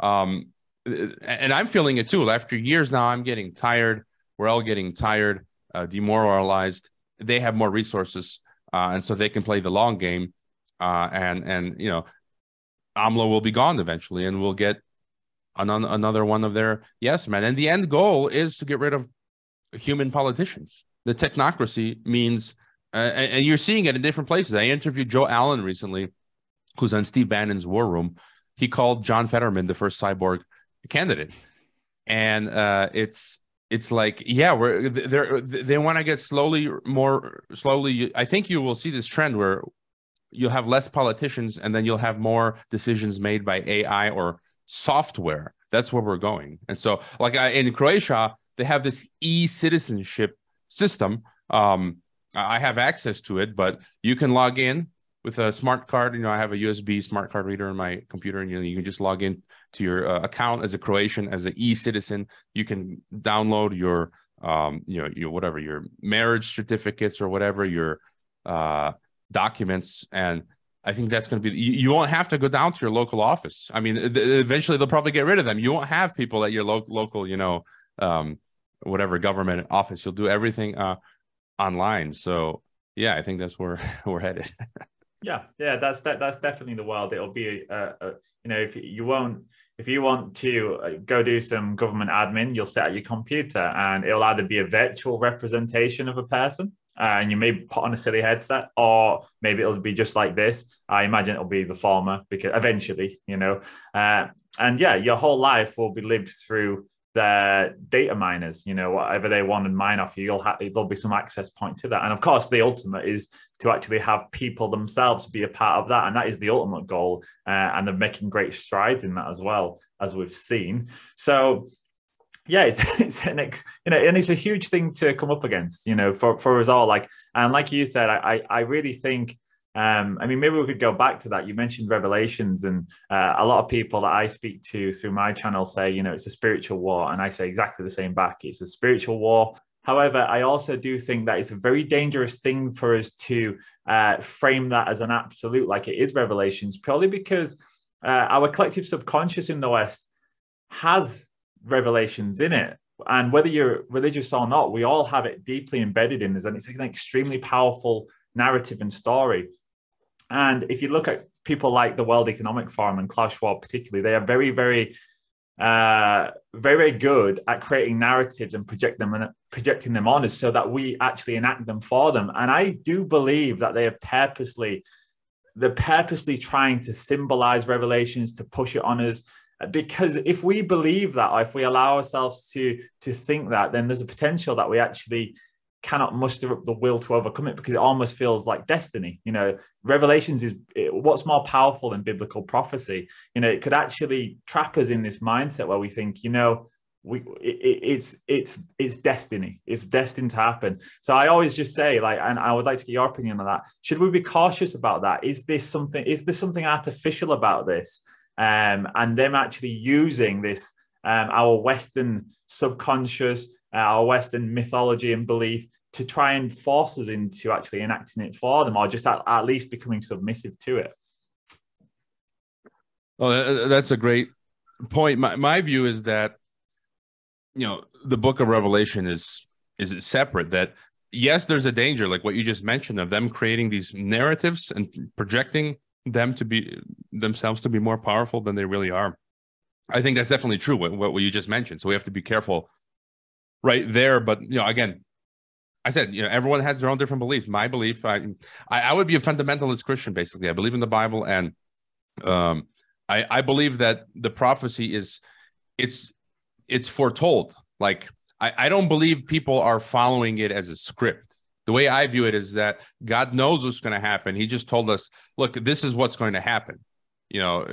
Um, and I'm feeling it too. After years now, I'm getting tired. We're all getting tired, uh, demoralized. They have more resources. Uh, and so they can play the long game, uh, and, and, you know, AMLO will be gone eventually, and we'll get an, another one of their yes men. And the end goal is to get rid of human politicians. The technocracy means, uh, and, and you're seeing it in different places. I interviewed Joe Allen recently, who's on Steve Bannon's War Room. He called John Fetterman the first cyborg candidate. And uh, it's, It's like, yeah, we're they're, they want to get slowly more slowly. I think you will see this trend where you'll have less politicians and then you'll have more decisions made by A I or software. That's where we're going. And so like I, in Croatia, they have this e-citizenship system. Um, I have access to it, but you can log in with a smart card. You know, I have a U S B smart card reader in my computer, and you know, you can just log in to your uh, account as a Croatian, as an e-citizen. You can download your, um, you know, your whatever, your marriage certificates or whatever, your uh, documents. And I think that's going to be, you, you won't have to go down to your local office. I mean, th eventually they'll probably get rid of them. You won't have people at your lo local, you know, um, whatever government office. You'll do everything uh, online. So yeah, I think that's where we're headed. Yeah, yeah, that's that, that's definitely the world. It'll be, uh, uh, you know, if you won't, if you want to go do some government admin, you'll sit at your computer and it'll either be a virtual representation of a person uh, and you may put on a silly headset, or maybe it'll be just like this. I imagine it'll be the former, because eventually, you know, uh, and yeah, your whole life will be lived through the data miners, you know, whatever they want and mine off you, you'll have, there'll be some access point to that. And of course, the ultimate is to actually have people themselves be a part of that. And that is the ultimate goal. Uh, and they're making great strides in that as well, as we've seen. So yeah, it's, it's an ex, you know, and it's a huge thing to come up against, you know, for, for us all. Like, and like you said, I, I really think, Um, I mean, maybe we could go back to that. You mentioned Revelations, and uh, a lot of people that I speak to through my channel say, you know, it's a spiritual war. And I say exactly the same back. It's a spiritual war. However, I also do think that it's a very dangerous thing for us to uh, frame that as an absolute, like it is Revelations, purely because uh, our collective subconscious in the West has revelations in it. And whether you're religious or not, we all have it deeply embedded in us. And it's an extremely powerful narrative and story. And if you look at people like the World Economic Forum and Klaus Schwab particularly, they are very, very, uh, very, very good at creating narratives and project them and projecting them on us so that we actually enact them for them. And I do believe that they are purposely, they're purposely trying to symbolize revelations, to push it on us. Because if we believe that, or if we allow ourselves to, to think that, then there's a potential that we actually cannot muster up the will to overcome it, because it almost feels like destiny. You know, Revelations is it, what's more powerful than biblical prophecy. You know, it could actually trap us in this mindset where we think, you know, we it, it's it's it's destiny. It's destined to happen. So I always just say, like, and I would like to get your opinion on that. Should we be cautious about that? Is this something? Is there something artificial about this? Um, and them actually using this um, our Western subconscious, uh, our Western mythology and belief, to try and force us into actually enacting it for them, or just at, at least becoming submissive to it. Well, that's a great point. My, my view is that, you know, the book of Revelation is, is separate. That, yes, there's a danger, like what you just mentioned, of them creating these narratives and projecting them to be themselves to be more powerful than they really are. I think that's definitely true, what, what you just mentioned. So we have to be careful right there. But, you know, again, I said, you know, everyone has their own different beliefs. My belief, I, I, I would be a fundamentalist Christian, basically. I believe in the Bible, and um, I, I, I believe that the prophecy is it's it's foretold. Like I, I don't believe people are following it as a script. The way I view it is that God knows what's going to happen. He just told us, look, this is what's going to happen. You know,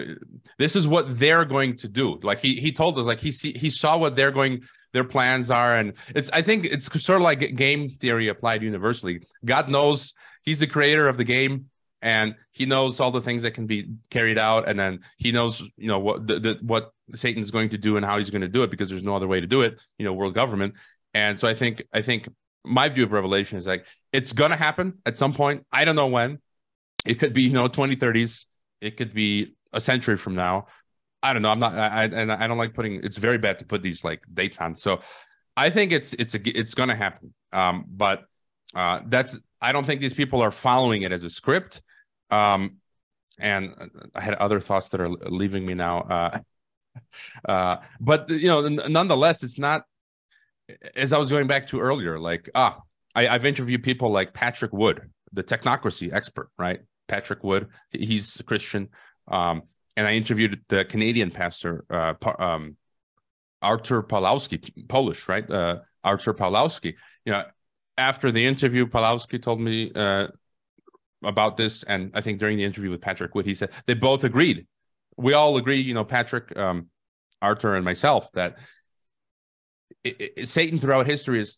this is what they're going to do. Like he he told us, like he see, he saw what they're going, their plans are, and it's I think it's sort of like game theory applied universally. God knows he's the creator of the game, and he knows all the things that can be carried out, and then he knows you know what the, the, what Satan's going to do and how he's going to do it, because there's no other way to do it. You know, world government, and so I think I think my view of Revelation is like it's gonna happen at some point. I don't know when. It could be you know twenty thirties. It could be a century from now. I don't know. I'm not. I, I and I don't like putting. It's very bad to put these like dates on. So I think it's it's a, it's going to happen. Um, but uh, that's. I don't think these people are following it as a script. Um, and I had other thoughts that are leaving me now. Uh, uh, but you know, nonetheless, it's not. As I was going back to earlier, like ah, I, I've interviewed people like Patrick Wood, the technocracy expert, right? Patrick Wood, he's a Christian, um, and I interviewed the Canadian pastor, uh, pa um, Arthur Pawlowski, Polish, right? Uh, Arthur Pawlowski. You know, after the interview, Pawlowski told me uh, about this, and I think during the interview with Patrick Wood, he said they both agreed. We all agree, you know, Patrick, um, Arthur, and myself, that it, it, Satan throughout history is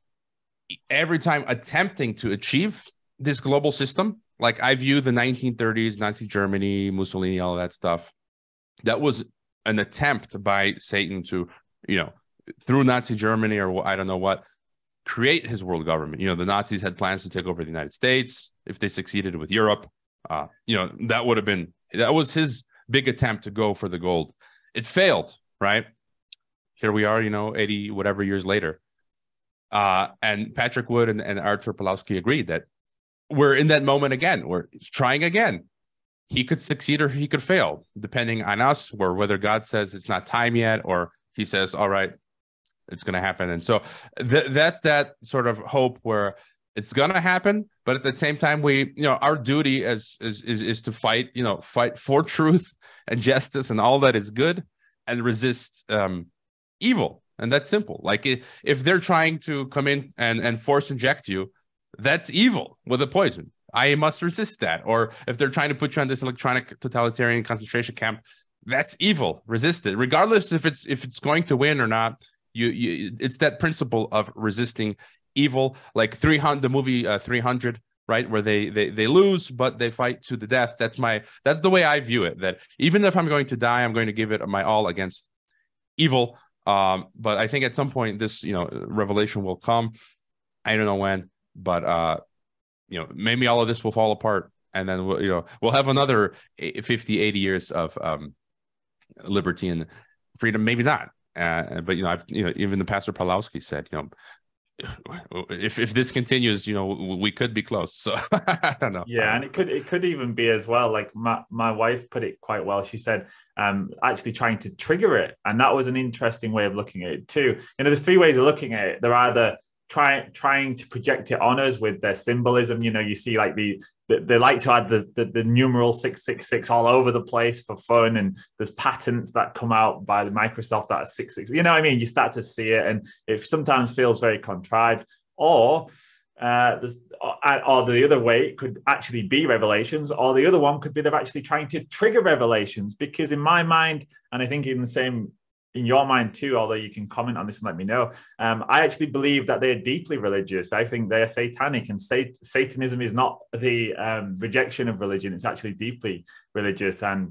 every time attempting to achieve this global system. Like I view the nineteen thirties, Nazi Germany, Mussolini, all that stuff. That was an attempt by Satan to, you know, through Nazi Germany or I don't know what, create his world government. You know, the Nazis had plans to take over the United States. If they succeeded with Europe, uh, you know, that would have been, that was his big attempt to go for the gold. It failed, right? Here we are, you know, eighty whatever years later. Uh, and Patrick Wood and, and Arthur Pawlowski agreed that we're in that moment again. We're trying again. He could succeed or he could fail, depending on us, or whether God says it's not time yet, or he says, all right, it's going to happen. And so th that's that sort of hope where it's going to happen. But at the same time, we, you know, our duty as is, is, is to fight, you know, fight for truth and justice and all that is good, and resist um, evil. And that's simple. Like if they're trying to come in and, and force inject you, that's evil with a poison. I must resist that. Or if they're trying to put you on this electronic totalitarian concentration camp, that's evil. Resist it, regardless if it's if it's going to win or not. You, you it's that principle of resisting evil, like three hundred, the movie uh, three hundred, right, where they they they lose but they fight to the death. That's my that's the way I view it. That even if I'm going to die, I'm going to give it my all against evil. Um, but I think at some point this you know revelation will come. I don't know when. But, uh, you know, maybe all of this will fall apart, and then, we'll, you know, we'll have another fifty, eighty years of um, liberty and freedom. Maybe not. Uh, but, you know, I've, you know, even the Pastor Pawlowski said, you know, if, if this continues, you know, we could be close. So I don't know. Yeah. And it could it could even be as well. Like my, my wife put it quite well. She said, um, actually trying to trigger it. And that was an interesting way of looking at it, too. You know, there's three ways of looking at it. There are the Trying trying to project it on us with their symbolism. You know, you see like the, the they like to add the, the the numeral six six six all over the place for fun, and there's patents that come out by the Microsoft that are six six. You know what I mean? You start to see it, and it sometimes feels very contrived. Or uh, there's or the other way it could actually be revelations, or the other one could be they're actually trying to trigger revelations. Because in my mind, and I think in the same. in your mind too, although you can comment on this and let me know, um, I actually believe that they're deeply religious. I think they're satanic, and sat Satanism is not the um, rejection of religion. It's actually deeply religious. And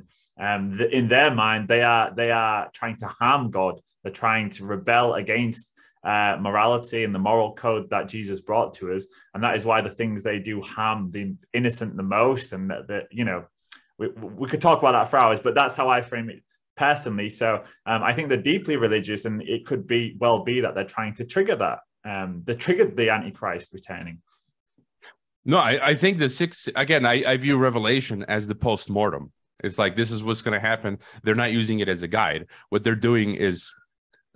um, th in their mind, they are, they are trying to harm God. They're trying to rebel against uh, morality and the moral code that Jesus brought to us. And that is why the things they do harm the innocent the most. And that, that you know, we, we could talk about that for hours, but that's how I frame it personally. So um, I think they're deeply religious, and it could be well be that they're trying to trigger that. Um, they triggered the Antichrist returning. No, I, I think the six, again, I, I view Revelation as the post-mortem. It's like, this is what's going to happen. They're not using it as a guide. What they're doing is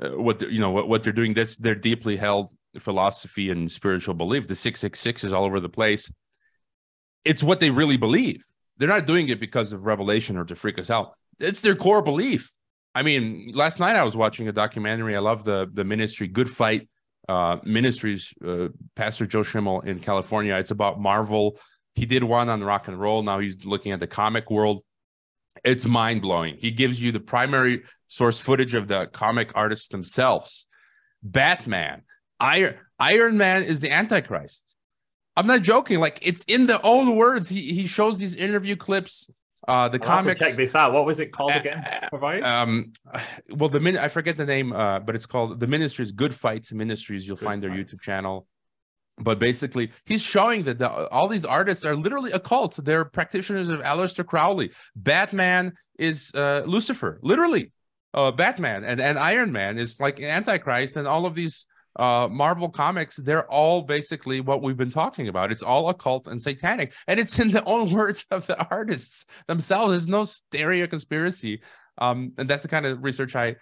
uh, what, you know, what, what they're doing, that's their deeply held philosophy and spiritual belief. The six six six is all over the place. It's what they really believe. They're not doing it because of revelation or to freak us out. It's their core belief. I mean, last night I was watching a documentary. I love the the ministry, Good Fight uh, Ministries, uh, Pastor Joe Schimmel in California. It's about Marvel. He did one on rock and roll. Now he's looking at the comic world. It's mind-blowing. He gives you the primary source footage of the comic artists themselves. Batman, Iron, Iron Man is the Antichrist. I'm not joking. Like, it's in the own words. He he shows these interview clips. Uh, the I'll comics. Check this out. What was it called uh, again? Right? Um, well, the min I forget the name, uh, but it's called the Ministries, Good Fight Ministries. You'll Good find their fights. YouTube channel. But basically, he's showing that the, all these artists are literally occults. They're practitioners of Aleister Crowley. Batman is uh, Lucifer, literally. Uh, Batman and, and Iron Man is like Antichrist, and all of these uh, Marvel comics, they're all basically what we've been talking about. It's all occult and satanic, and it's in the own words of the artists themselves. There's no stereo conspiracy, um, and that's the kind of research I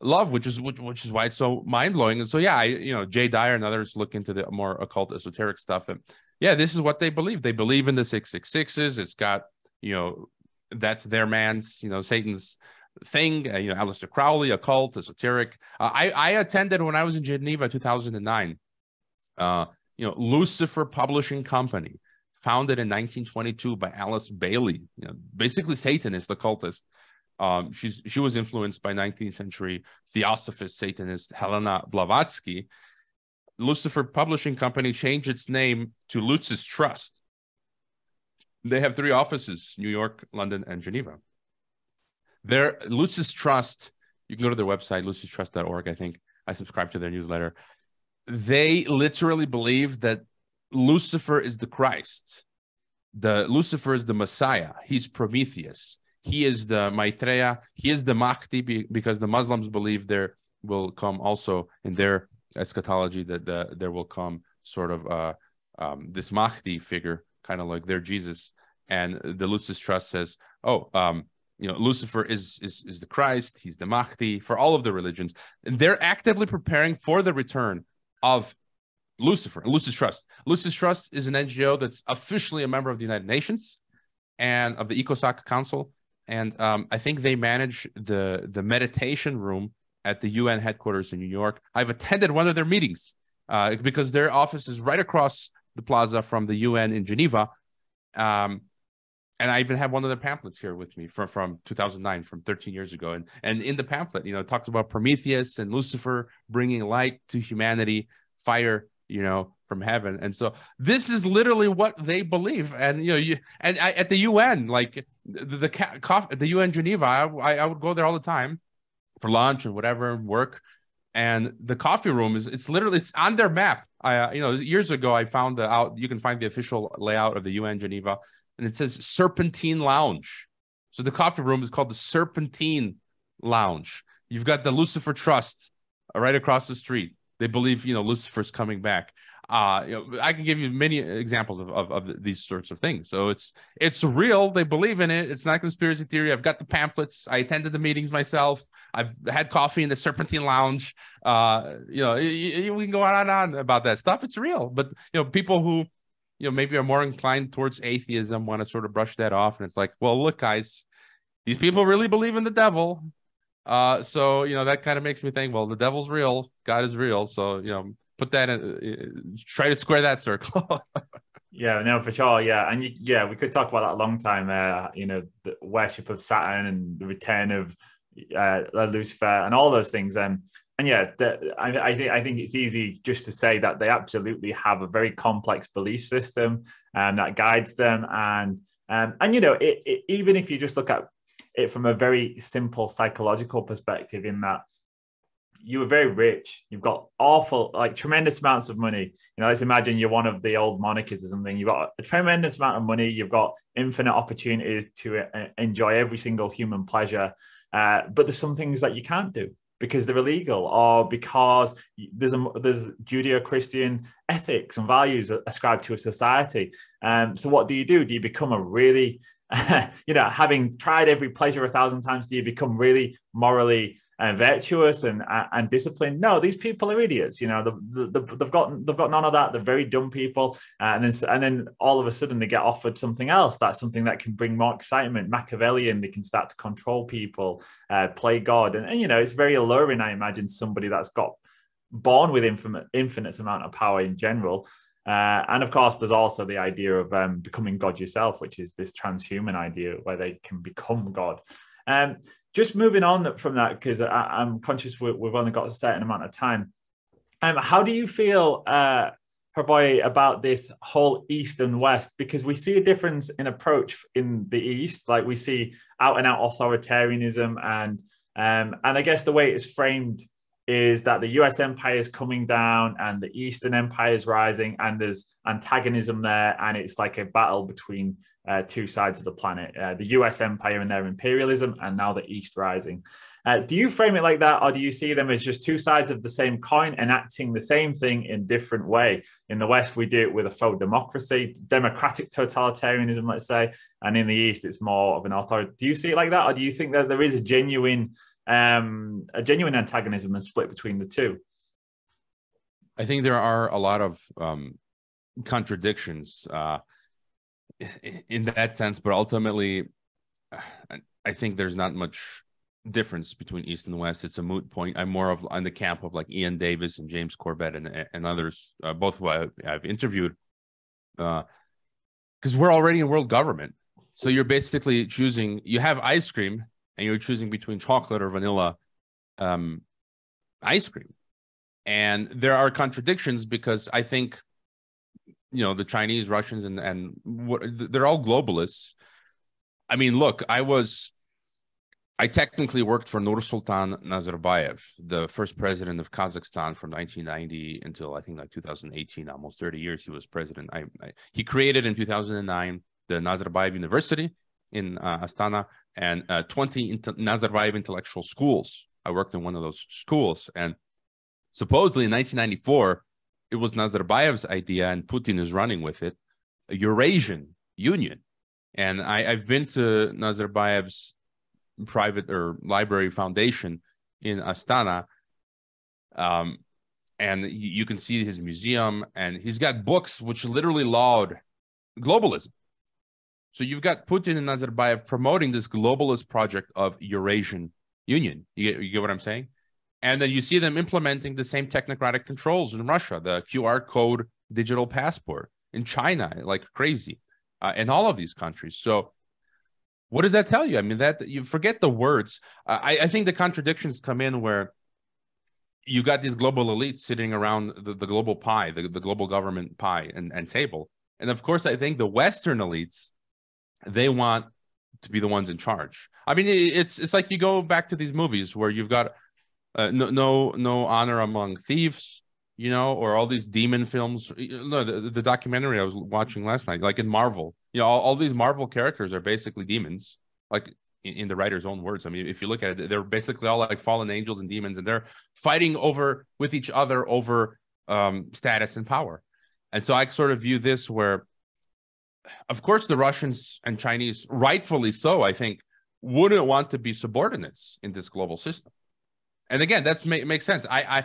love, which is which, which is why it's so mind-blowing. And so, yeah, I, you know, Jay Dyer and others look into the more occult esoteric stuff, and yeah, this is what they believe. They believe in the six six sixes. It's got, you know, that's their man's, you know, Satan's thing, uh, you know, Aleister Crowley, occult, esoteric. Uh, I, I attended when I was in Geneva, two thousand nine, uh, you know, Lucifer Publishing Company, founded in nineteen twenty-two by Alice Bailey, you know, basically Satanist, occultist. Um, she's, she was influenced by nineteenth century theosophist, Satanist Helena Blavatsky. Lucifer Publishing Company changed its name to Lucis Trust. They have three offices, New York, London, and Geneva. Their Lucis Trust, you can go to their website, lucis trust dot org, I think. I subscribe to their newsletter. They literally believe that Lucifer is the Christ. The Lucifer is the Messiah. He's Prometheus. He is the Maitreya. He is the Mahdi, be, because the Muslims believe there will come also in their eschatology that the, there will come sort of uh, um, this Mahdi figure, kind of like their Jesus. And the Lucis Trust says, oh, um, you know, Lucifer is, is, is the Christ. He's the Mahdi for all of the religions. And they're actively preparing for the return of Lucifer, Lucis Trust. Lucis Trust is an N G O that's officially a member of the United Nations and of the ECOSOC Council. And um, I think they manage the, the meditation room at the U N headquarters in New York. I've attended one of their meetings uh, because their office is right across the plaza from the U N in Geneva. Um, And I even have one of the pamphlets here with me from, from two thousand nine, from thirteen years ago. And, and in the pamphlet, you know, it talks about Prometheus and Lucifer bringing light to humanity, fire, you know, from heaven. And so this is literally what they believe. And, you know, you and I, at the U N, like the, the, the U N Geneva, I, I would go there all the time for lunch and whatever, work. And the coffee room is, it's literally, it's on their map. I, uh, you know, years ago, I found out, you can find the official layout of the U N Geneva. And it says Serpentine Lounge. So the coffee room is called the Serpentine Lounge. You've got the Lucifer Trust right across the street. They believe, you know, Lucifer's coming back. Uh, you know, I can give you many examples of, of, of these sorts of things. So it's it's real. They believe in it. It's not conspiracy theory. I've got the pamphlets. I attended the meetings myself. I've had coffee in the Serpentine Lounge. Uh, you know, you, you, we can go on and on about that stuff. It's real. But, you know, people who, you know, maybe are more inclined towards atheism, want to sort of brush that off. And it's like, well, look, guys, these people really believe in the devil. Uh, so, you know, that kind of makes me think, well, the devil's real. God is real. So, you know, put that in, uh, try to square that circle. Yeah, no, for sure. Yeah. And you, yeah, we could talk about that a long time. Uh, you know, the worship of Saturn and the return of uh, Lucifer and all those things. Um, And yeah, the, I, I think I think it's easy just to say that they absolutely have a very complex belief system um, that guides them, and um, and you know, it, it, even if you just look at it from a very simple psychological perspective, in that you are very rich, you've got awful, like tremendous amounts of money. You know, let's imagine you're one of the old monarchies or something. You've got a tremendous amount of money, you've got infinite opportunities to uh, enjoy every single human pleasure, uh, but there's some things that you can't do, because they're illegal, or because there's a, there's Judeo-Christian ethics and values ascribed to a society. Um, so what do you do? Do you become a really, you know, having tried every pleasure a thousand times, do you become really morally and virtuous and and disciplined. No, these people are idiots. You know, they've, they've got they've got none of that. They're very dumb people, and then and then all of a sudden they get offered something else. That's something that can bring more excitement, Machiavellian. They can start to control people, uh, play God, and, and you know, it's very alluring. I imagine somebody that's got born with infinite infinite amount of power in general. Uh, and of course, there's also the idea of um, becoming God yourself, which is this transhuman idea where they can become God. Um, just moving on from that, because I'm conscious we, we've only got a certain amount of time. Um, how do you feel, uh, Hrvoje, about this whole East and West? Because we see a difference in approach in the East, like we see out and out authoritarianism. And, um, and I guess the way it's framed is that the U S empire is coming down and the Eastern empire is rising, and there's antagonism there, and it's like a battle between uh, two sides of the planet, uh, the U S empire and their imperialism, and now the East rising. Uh, do you frame it like that, or do you see them as just two sides of the same coin enacting the same thing in different way? In the West, we do it with a faux democracy, democratic totalitarianism, let's say, and in the East, it's more of an authority. Do you see it like that, or do you think that there is a genuine Um, a genuine antagonism and split between the two? I think there are a lot of um, contradictions uh, in that sense, but ultimately, I think there's not much difference between East and West. It's a moot point. I'm more of on the camp of like Ian Davis and James Corbett and, and others, uh, both who I, I've interviewed, because uh, we're already in world government. So you're basically choosing, you have ice cream, and you're choosing between chocolate or vanilla um, ice cream. And there are contradictions because I think, you know, the Chinese, Russians, and, and what, they're all globalists. I mean, look, I was, I technically worked for Nursultan Nazarbayev, the first president of Kazakhstan from nineteen ninety until I think like two thousand eighteen, almost thirty years he was president. I, I, he created in two thousand nine the Nazarbayev University in uh, Astana, and uh, twenty inter Nazarbayev intellectual schools. I worked in one of those schools. And supposedly in nineteen ninety-four, it was Nazarbayev's idea, and Putin is running with it, a Eurasian Union. And I, I've been to Nazarbayev's private or library foundation in Astana. Um, and you, you can see his museum, and he's got books which literally laud globalism. So you've got Putin and Nazarbayev promoting this globalist project of Eurasian Union. You get, you get what I'm saying? And then you see them implementing the same technocratic controls in Russia, the Q R code digital passport, in China, like crazy, uh, in all of these countries. So what does that tell you? I mean, that you forget the words. Uh, I, I think the contradictions come in where you got these global elites sitting around the, the global pie, the, the global government pie and, and table. And of course, I think the Western elites, they want to be the ones in charge. I mean, it's it's like you go back to these movies where you've got uh, no no no honor among thieves, you know, or all these demon films. No, the, the documentary I was watching last night, like in Marvel, you know, all, all these Marvel characters are basically demons, like in, in the writer's own words. I mean, if you look at it, they're basically all like fallen angels and demons, and they're fighting over with each other over um, status and power. And so I sort of view this where, of course, the Russians and Chinese, rightfully so, I think, wouldn't want to be subordinates in this global system. And again, that ma makes sense. I, I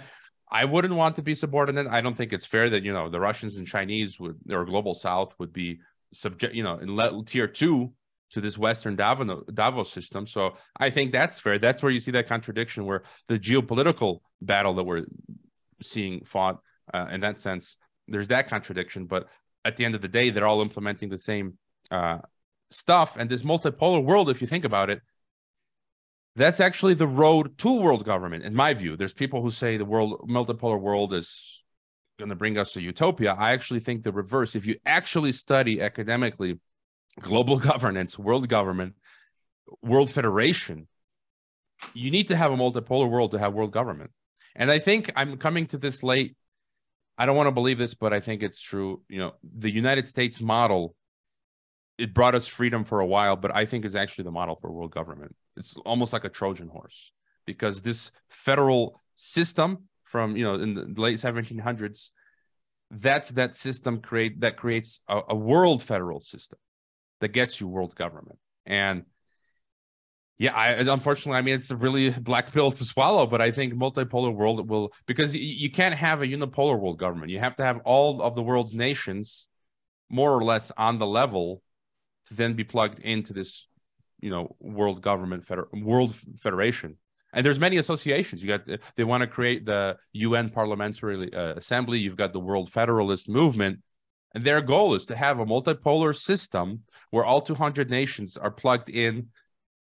I wouldn't want to be subordinate. I don't think it's fair that, you know, the Russians and Chinese would, or global South would be subject, you know, in level tier two to this Western Davos, Davos system. So I think that's fair. That's where you see that contradiction, where the geopolitical battle that we're seeing fought uh, in that sense, there's that contradiction. But at the end of the day, they're all implementing the same uh, stuff. And this multipolar world, if you think about it, that's actually the road to world government, in my view. There's people who say the world multipolar world is going to bring us to utopia. I actually think the reverse. If you actually study academically global governance, world government, world federation, you need to have a multipolar world to have world government. And I think I'm coming to this late. I don't want to believe this, but I think it's true. You know, the United States model, it brought us freedom for a while, but I think it's actually the model for world government. It's almost like a Trojan horse, because this federal system from, you know, in the late seventeen hundreds, that's that system create that creates a, a world federal system that gets you world government. And Yeah, I, unfortunately, I mean, it's a really black pill to swallow, but I think multipolar world will, because you can't have a unipolar world government. You have to have all of the world's nations more or less on the level to then be plugged into this, you know, world government, feder world federation. And there's many associations. You got, they want to create the U N Parliamentary uh, Assembly. You've got the World Federalist Movement. And their goal is to have a multipolar system where all two hundred nations are plugged in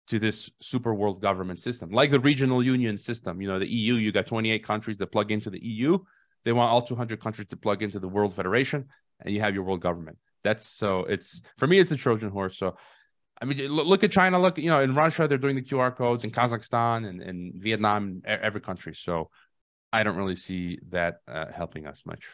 to this super world government system, like the regional union system. You know, the E U, you got twenty-eight countries that plug into the E U. They want all two hundred countries to plug into the World Federation, and you have your world government. That's so it's, for me, it's a Trojan horse. So, I mean, look at China, look, you know, in Russia, they're doing the Q R codes, in Kazakhstan and, and Vietnam, every country. So I don't really see that uh, helping us much.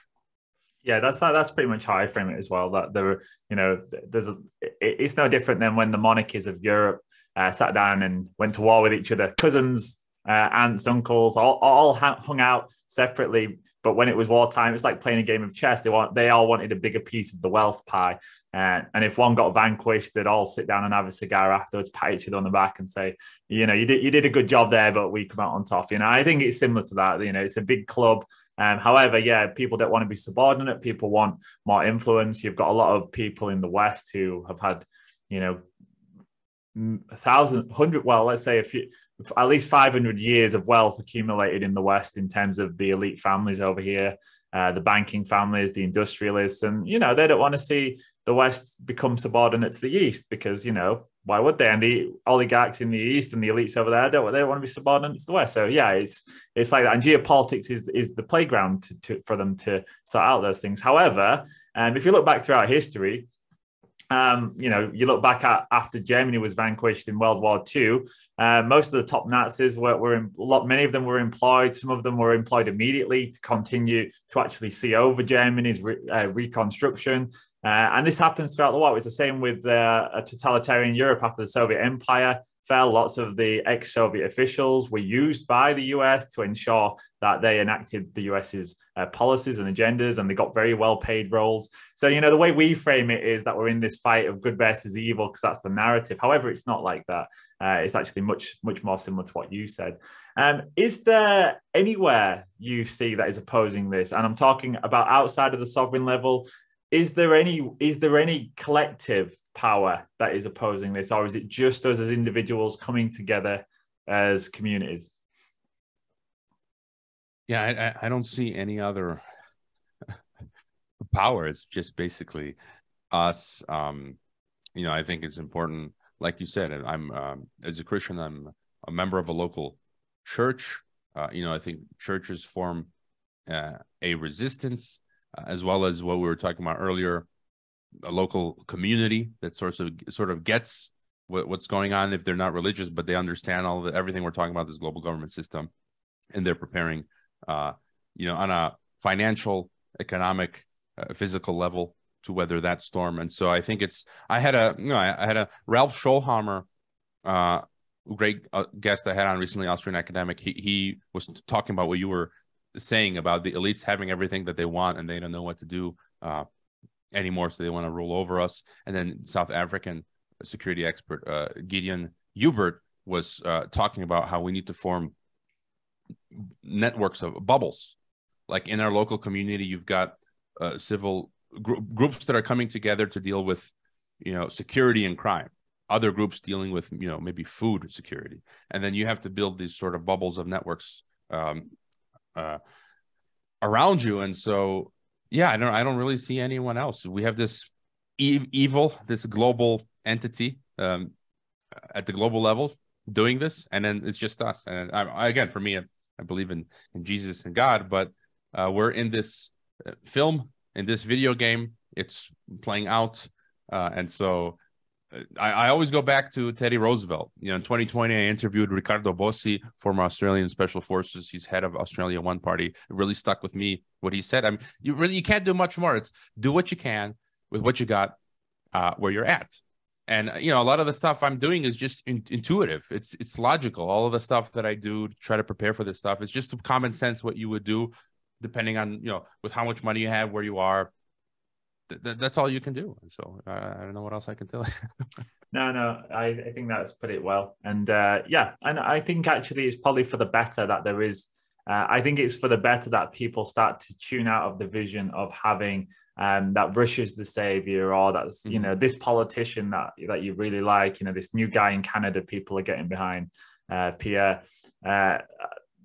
Yeah, that's that's pretty much how I frame it as well. That there, you know, there's a, it's no different than when the monarchies of Europe uh, sat down and went to war with each other. Cousins, uh, aunts, uncles, all all hung out separately. But when it was wartime, it's like playing a game of chess. They want they all wanted a bigger piece of the wealth pie, uh, and if one got vanquished, they'd all sit down and have a cigar afterwards, pat each other on the back, and say, you know, you did you did a good job there, but we come out on top. You know, I think it's similar to that. You know, it's a big club. Um, however, yeah, people don't want to be subordinate. People want more influence. You've got a lot of people in the West who have had, you know, a thousand, hundred, well, let's say a few, at least five hundred years of wealth accumulated in the West in terms of the elite families over here, uh, the banking families, the industrialists. And, you know, they don't want to see the West become subordinate to the East because, you know, why would they? And the oligarchs in the East and the elites over there, don't, they don't want to be subordinate to the West. So, yeah, it's it's like that. And geopolitics is, is the playground to, to, for them to sort out those things. However, um, if you look back throughout history, um, you know, you look back at after Germany was vanquished in World War Two, uh, most of the top Nazis were, were in, a lot, many of them were employed. Some of them were employed immediately to continue to actually see over Germany's re, uh, reconstruction. Uh, and this happens throughout the war. It's the same with uh, a totalitarian Europe after the Soviet Empire fell. Lots of the ex-Soviet officials were used by the U S to ensure that they enacted the U S's uh, policies and agendas, and they got very well-paid roles. So, you know, the way we frame it is that we're in this fight of good versus evil because that's the narrative. However, it's not like that. Uh, it's actually much, much more similar to what you said. Um, is there anywhere you see that is opposing this? And I'm talking about outside of the sovereign level. Is there any is there any collective power that is opposing this, or is it just us as individuals coming together as communities? Yeah, I, I don't see any other power. It's just basically us. Um, you know, I think it's important, like you said. I'm um, as a Christian, I'm a member of a local church. Uh, you know, I think churches form uh, a resistance, as well as what we were talking about earlier, a local community that sort of sort of gets what, what's going on if they're not religious, but they understand all the everything we're talking about, this global government system, and they're preparing, uh, you know, on a financial, economic, uh, physical level to weather that storm. And so I think it's I had a you know I, I had a Ralph Scholhammer, uh, great uh, guest I had on recently, Austrian academic. He he was talking about what you were saying about the elites having everything that they want and they don't know what to do uh, anymore, so they want to rule over us. And then South African security expert uh, Gideon Hubert was uh, talking about how we need to form networks of bubbles. Like in our local community, you've got uh, civil gr groups that are coming together to deal with, you know, security and crime. Other groups dealing with, you know, maybe food security. And then you have to build these sort of bubbles of networks um, Uh, around you. And so, yeah, I don't, I don't really see anyone else. We have this e evil, this global entity um, at the global level doing this, and then it's just us. And I, I, again, for me, I, I believe in, in Jesus and God, but uh, we're in this film, in this video game, it's playing out. Uh, and so I, I always go back to Teddy Roosevelt. You know, in twenty twenty, I interviewed Ricardo Bossi, former Australian Special Forces. He's head of Australia One Party. It really stuck with me what he said. I mean, you really you can't do much more. It's do what you can with what you got, uh, where you're at. And you know, a lot of the stuff I'm doing is just in, intuitive. It's it's logical. All of the stuff that I do to try to prepare for this stuff is just common sense. What you would do, depending on you know, with how much money you have, where you are. Th that's all you can do. So uh, I don't know what else I can tell you. No, no, I, I think that's put it well. And uh, yeah, and I think actually it's probably for the better that there is, uh, I think it's for the better that people start to tune out of the vision of having um, that Russia's the savior, or that's, you know, this politician that, that you really like, you know, this new guy in Canada people are getting behind, uh, Pierre. Uh,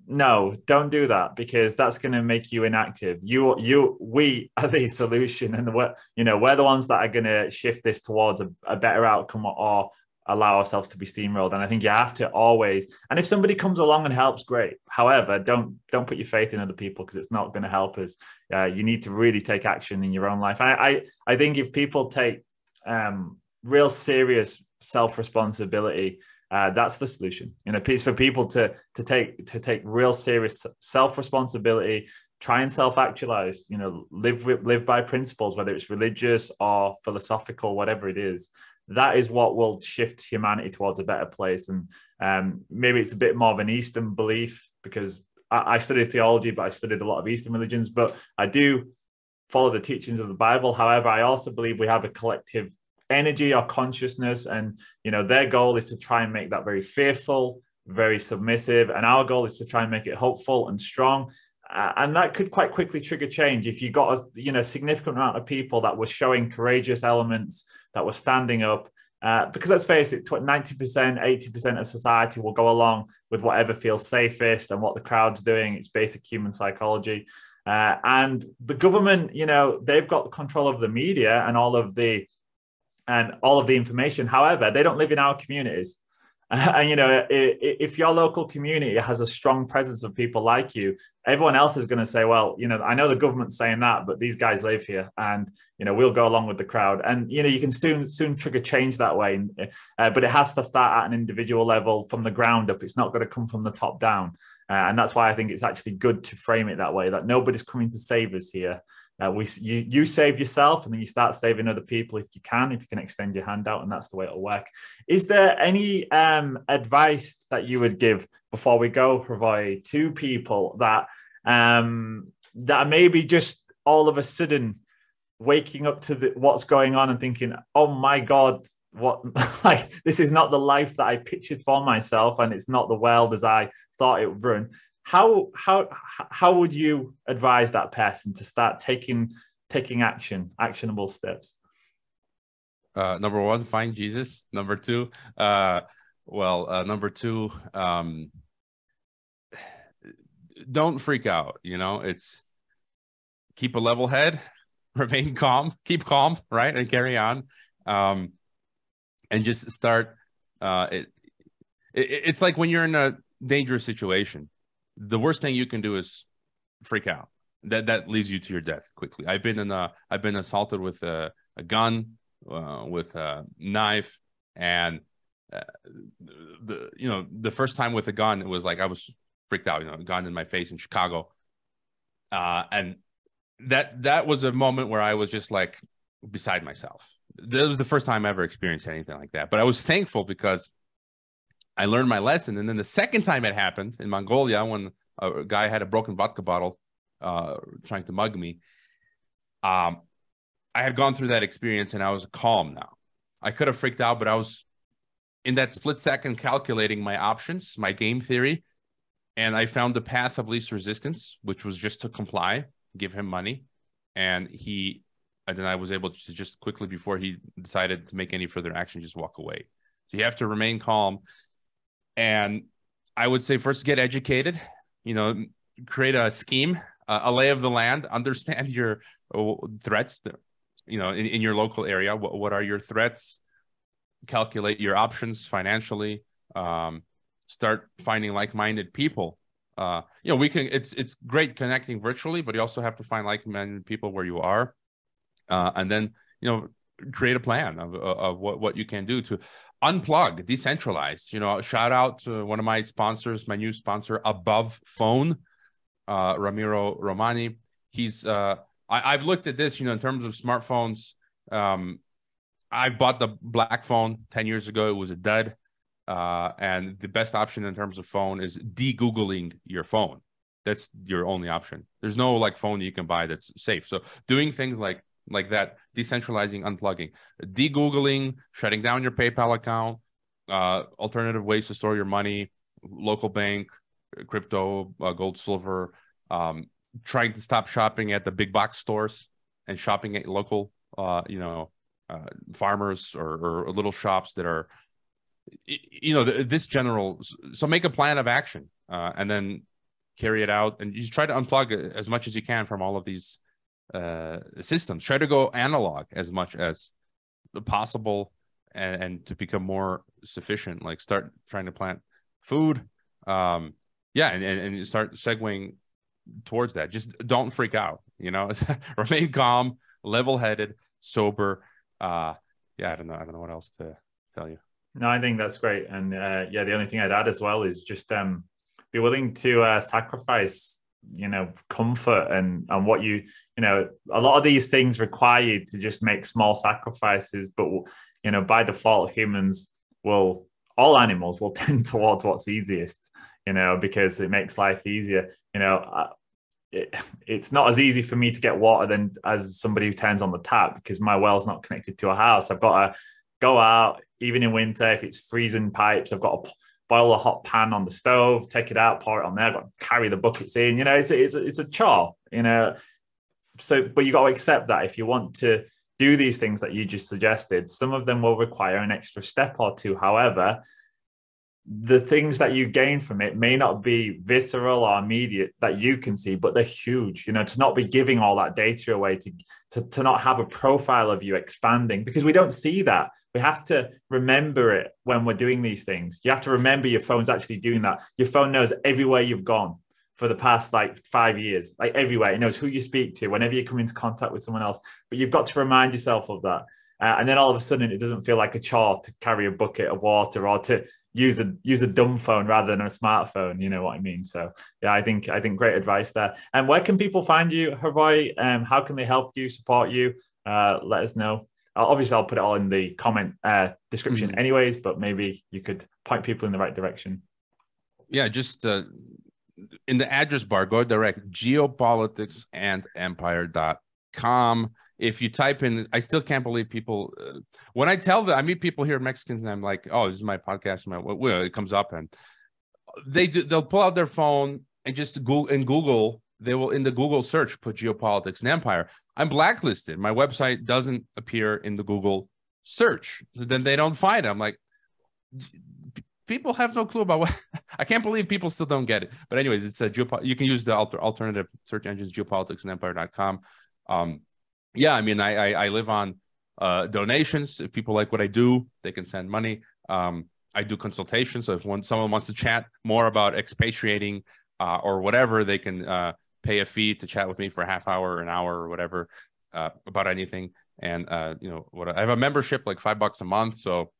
no, don't do that, because that's going to make you inactive. You, you, we are the solution, and we're, you know, we're the ones that are going to shift this towards a, a better outcome, or allow ourselves to be steamrolled. And I think you have to always. And if somebody comes along and helps, great. However, don't don't put your faith in other people, because it's not going to help us. Uh, you need to really take action in your own life. I I, I think if people take um, real serious self-responsibility. Uh, that's the solution. You know, it's for people to to take to take real serious self-responsibility, try and self-actualize. You know, live with, live by principles, whether it's religious or philosophical, whatever it is. That is what will shift humanity towards a better place. And um, maybe it's a bit more of an Eastern belief, because I, I studied theology, but I studied a lot of Eastern religions. But I do follow the teachings of the Bible. However, I also believe we have a collective energy or consciousness, and you know, their goal is to try and make that very fearful, very submissive, and our goal is to try and make it hopeful and strong, uh, and that could quite quickly trigger change if you got a you know significant amount of people that were showing courageous elements, that were standing up, uh, because let's face it, ninety percent, eighty percent of society will go along with whatever feels safest and what the crowd's doing. It's basic human psychology, uh, and the government, you know, they've got control of the media and all of the and all of the information. However, they don't live in our communities. Uh, and, you know, if your local community has a strong presence of people like you, everyone else is going to say, well, you know, I know the government's saying that, but these guys live here, and, you know, we'll go along with the crowd. And, you know, you can soon soon trigger change that way. Uh, but it has to start at an individual level, from the ground up. It's not going to come from the top down. Uh, and that's why I think it's actually good to frame it that way, that nobody's coming to save us here. Uh, we you, you save yourself, and then you start saving other people if you can, if you can extend your hand out, and that's the way it'll work. Is there any um, advice that you would give before we go, Hrvoje, to people that um, that maybe just all of a sudden waking up to the, what's going on and thinking, oh my God, what like this is not the life that I pictured for myself, and it's not the world as I thought it would run. How how how would you advise that person to start taking taking action, actionable steps? Uh, number one, find Jesus. Number two, uh, well, uh, number two, um, don't freak out. You know, it's keep a level head, remain calm, keep calm, right, and carry on, um, and just start. Uh, it, it it's like when you're in a dangerous situation. The worst thing you can do is freak out. That that leads you to your death quickly. I've been in a, I've been assaulted with a, a gun, uh, with a knife, and uh, the you know the first time with a gun, it was like I was freaked out. You know, a gun in my face in Chicago, uh, and that that was a moment where I was just like beside myself. That was the first time I ever experienced anything like that. But I was thankful because I learned my lesson. And then the second time it happened in Mongolia, when a guy had a broken vodka bottle uh, trying to mug me, um, I had gone through that experience and I was calm now. I could have freaked out, but I was in that split second calculating my options, my game theory. And I found the path of least resistance, which was just to comply, give him money. And he, and then I was able to just quickly, before he decided to make any further action, just walk away. So you have to remain calm. And I would say first get educated, you know, create a scheme, uh, a lay of the land, understand your uh, threats, you know, in, in your local area. What, what are your threats? Calculate your options financially. Um, start finding like-minded people. Uh, you know, we can, it's, it's great connecting virtually, but you also have to find like-minded people where you are. Uh, and then, you know, create a plan of, of what, what you can do to unplug, decentralize. You know, shout out to one of my sponsors, my new sponsor, Above Phone, uh, Ramiro Romani. He's, uh, I, I've looked at this, you know, in terms of smartphones. Um, I bought the black phone ten years ago. It was a dud. Uh, and the best option in terms of phone is de-Googling your phone. That's your only option. There's no like phone you can buy that's safe. So doing things like like that, decentralizing, unplugging, de-Googling, shutting down your PayPal account, uh, alternative ways to store your money, local bank, crypto, uh, gold, silver, um, trying to stop shopping at the big box stores and shopping at local, uh, you know, uh, farmers or, or little shops that are, you know, this general. So make a plan of action uh, and then carry it out, and you try to unplug as much as you can from all of these uh, systems. Try to go analog as much as possible, and, and to become more sufficient. Like start trying to plant food, um, yeah, and, and and start segueing towards that. Just don't freak out, you know. Remain calm, level-headed, sober. Uh, yeah, I don't know. I don't know what else to tell you. No, I think that's great. And uh, yeah, the only thing I'd add as well is just um, be willing to uh, sacrifice, you know, comfort and, and what you, you know, a lot of these things require you to just make small sacrifices. But, you know, by default, humans will, all animals will tend towards what's easiest, you know, because it makes life easier. You know, I, it, it's not as easy for me to get water than as somebody who turns on the tap because my well's not connected to a house. I've got to go out. Even in winter, if it's freezing pipes, I've got to boil a hot pan on the stove, take it out, pour it on there, I've got to carry the buckets in. You know, it's a, it's a, it's a chore, you know. So, but you got to accept that if you want to do these things that you just suggested, some of them will require an extra step or two. However, the things that you gain from it may not be visceral or immediate that you can see, but they're huge, you know, to not be giving all that data away, to, to, to not have a profile of you expanding, because we don't see that. We have to remember it when we're doing these things. You have to remember your phone's actually doing that. Your phone knows everywhere you've gone for the past like five years, like everywhere. It knows who you speak to, whenever you come into contact with someone else, but you've got to remind yourself of that. Uh, and then all of a sudden it doesn't feel like a chore to carry a bucket of water or to use a use a dumb phone rather than a smartphone. You know what I mean? So yeah, I think I think great advice there. And where can people find you, Hrvoje? Um, how can they help you, support you? Uh, let us know. I'll, obviously, I'll put it all in the comment uh, description mm-hmm. anyways, but maybe you could point people in the right direction. Yeah, just uh, in the address bar, go direct geopolitics and empire dot com. If you type in, I still can't believe people, uh, when I tell them, I meet people here, Mexicans, and I'm like, oh, this is my podcast. My, well, it comes up and they do, they'll pull out their phone and just Google, and Google, they will in the Google search, put geopolitics and empire. I'm blacklisted. My website doesn't appear in the Google search. So then they don't find it. I'm like, people have no clue about what, I can't believe people still don't get it. But anyways, it's a geopolitics. You can use the alter, alternative search engines, geopolitics and empire dot com. Um, Yeah, I mean, I, I I live on uh, donations. If people like what I do, they can send money. Um, I do consultations. So if one, someone wants to chat more about expatriating uh, or whatever, they can uh, pay a fee to chat with me for a half hour, an hour, or whatever uh, about anything. And uh, you know, what I have a membership, like five bucks a month. So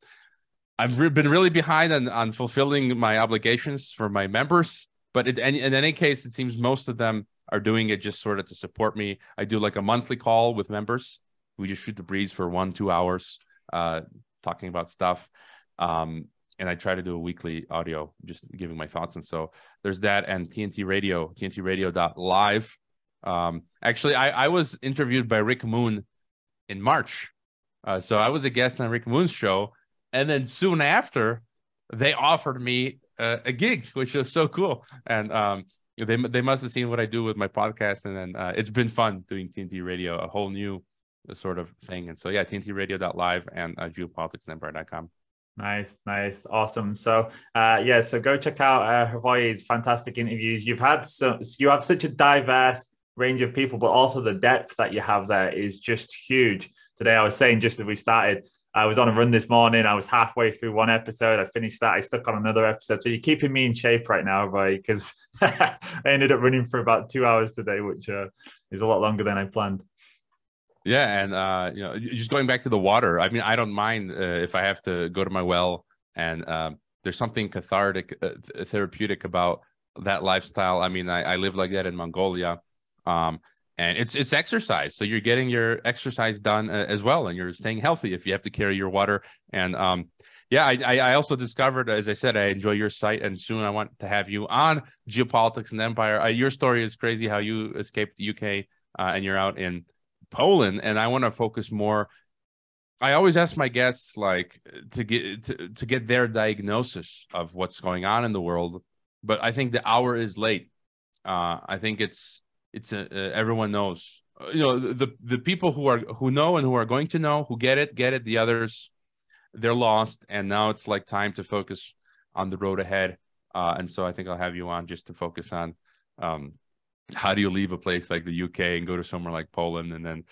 I've re been really behind on on fulfilling my obligations for my members. But it, in, in any case, it seems most of them are doing it just sort of to support me. I do like a monthly call with members. We just shoot the breeze for one, two hours uh, talking about stuff. Um, and I try to do a weekly audio, just giving my thoughts. And so there's that, and T N T Radio, T N T radio dot live. Um, actually, I, I was interviewed by Rick Moon in March. Uh, so I was a guest on Rick Moon's show. And then soon after, they offered me uh, a gig, which was so cool. And um, They, they must have seen what I do with my podcast, and then uh, it's been fun doing T N T Radio, a whole new sort of thing. And so, yeah, T N T radio dot live and uh, geopolitics and empire dot com. Nice, nice, awesome. So, uh, yeah, so go check out uh, Hrvoje's fantastic interviews. You've had so you have such a diverse range of people, but also the depth that you have there is just huge. Today, I was saying just as we started, I was on a run this morning. I was halfway through one episode. I finished that. I stuck on another episode. So you're keeping me in shape right now, right? Because I ended up running for about two hours today, which uh, is a lot longer than I planned. Yeah, and uh, you know, just going back to the water. I mean, I don't mind uh, if I have to go to my well. And um, there's something cathartic, uh, therapeutic about that lifestyle. I mean, I, I live like that in Mongolia. Um, And it's it's exercise, so you're getting your exercise done uh, as well, and you're staying healthy if you have to carry your water. And um, yeah, I, I also discovered, as I said, I enjoy your site, and soon I want to have you on Geopolitics and Empire. Uh, your story is crazy, how you escaped the U K uh, and you're out in Poland, and I want to focus more. I always ask my guests like to get to, to get their diagnosis of what's going on in the world, but I think the hour is late. Uh, I think it's it's a, uh, everyone knows, you know, the the people who are who know and who are going to know, who get it, get it. The others, they're lost, and now it's like time to focus on the road ahead. Uh, and so I think I'll have you on just to focus on um, how do you leave a place like the U K and go to somewhere like Poland, and then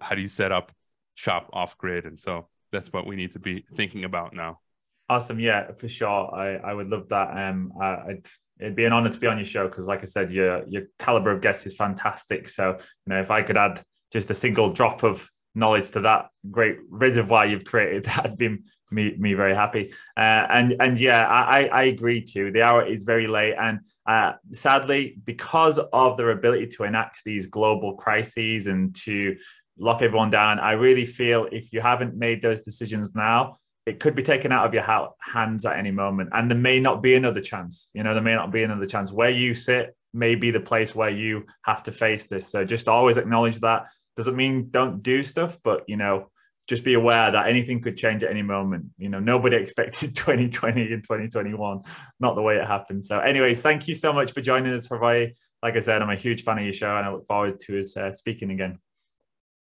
how do you set up shop off grid? And so that's what we need to be thinking about now. Awesome. Yeah, for sure. I, I would love that. Um, I, I'd, it'd be an honor to be on your show because, like I said, your your caliber of guests is fantastic. So, you know, if I could add just a single drop of knowledge to that great reservoir you've created, that'd be me me very happy. Uh, and and yeah, I I agree too. The hour is very late, and uh, sadly, because of their ability to enact these global crises and to lock everyone down, I really feel if you haven't made those decisions now, it could be taken out of your ha hands at any moment, and there may not be another chance. You know, there may not be another chance. Where you sit may be the place where you have to face this. So just always acknowledge that. Doesn't mean don't do stuff, but, you know, just be aware that anything could change at any moment. You know, nobody expected twenty twenty and twenty twenty-one, not the way it happened. So anyways, thank you so much for joining us, Hrvoje. Like I said, I'm a huge fan of your show, and I look forward to us uh, speaking again.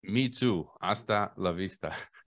Me too. Hasta la vista.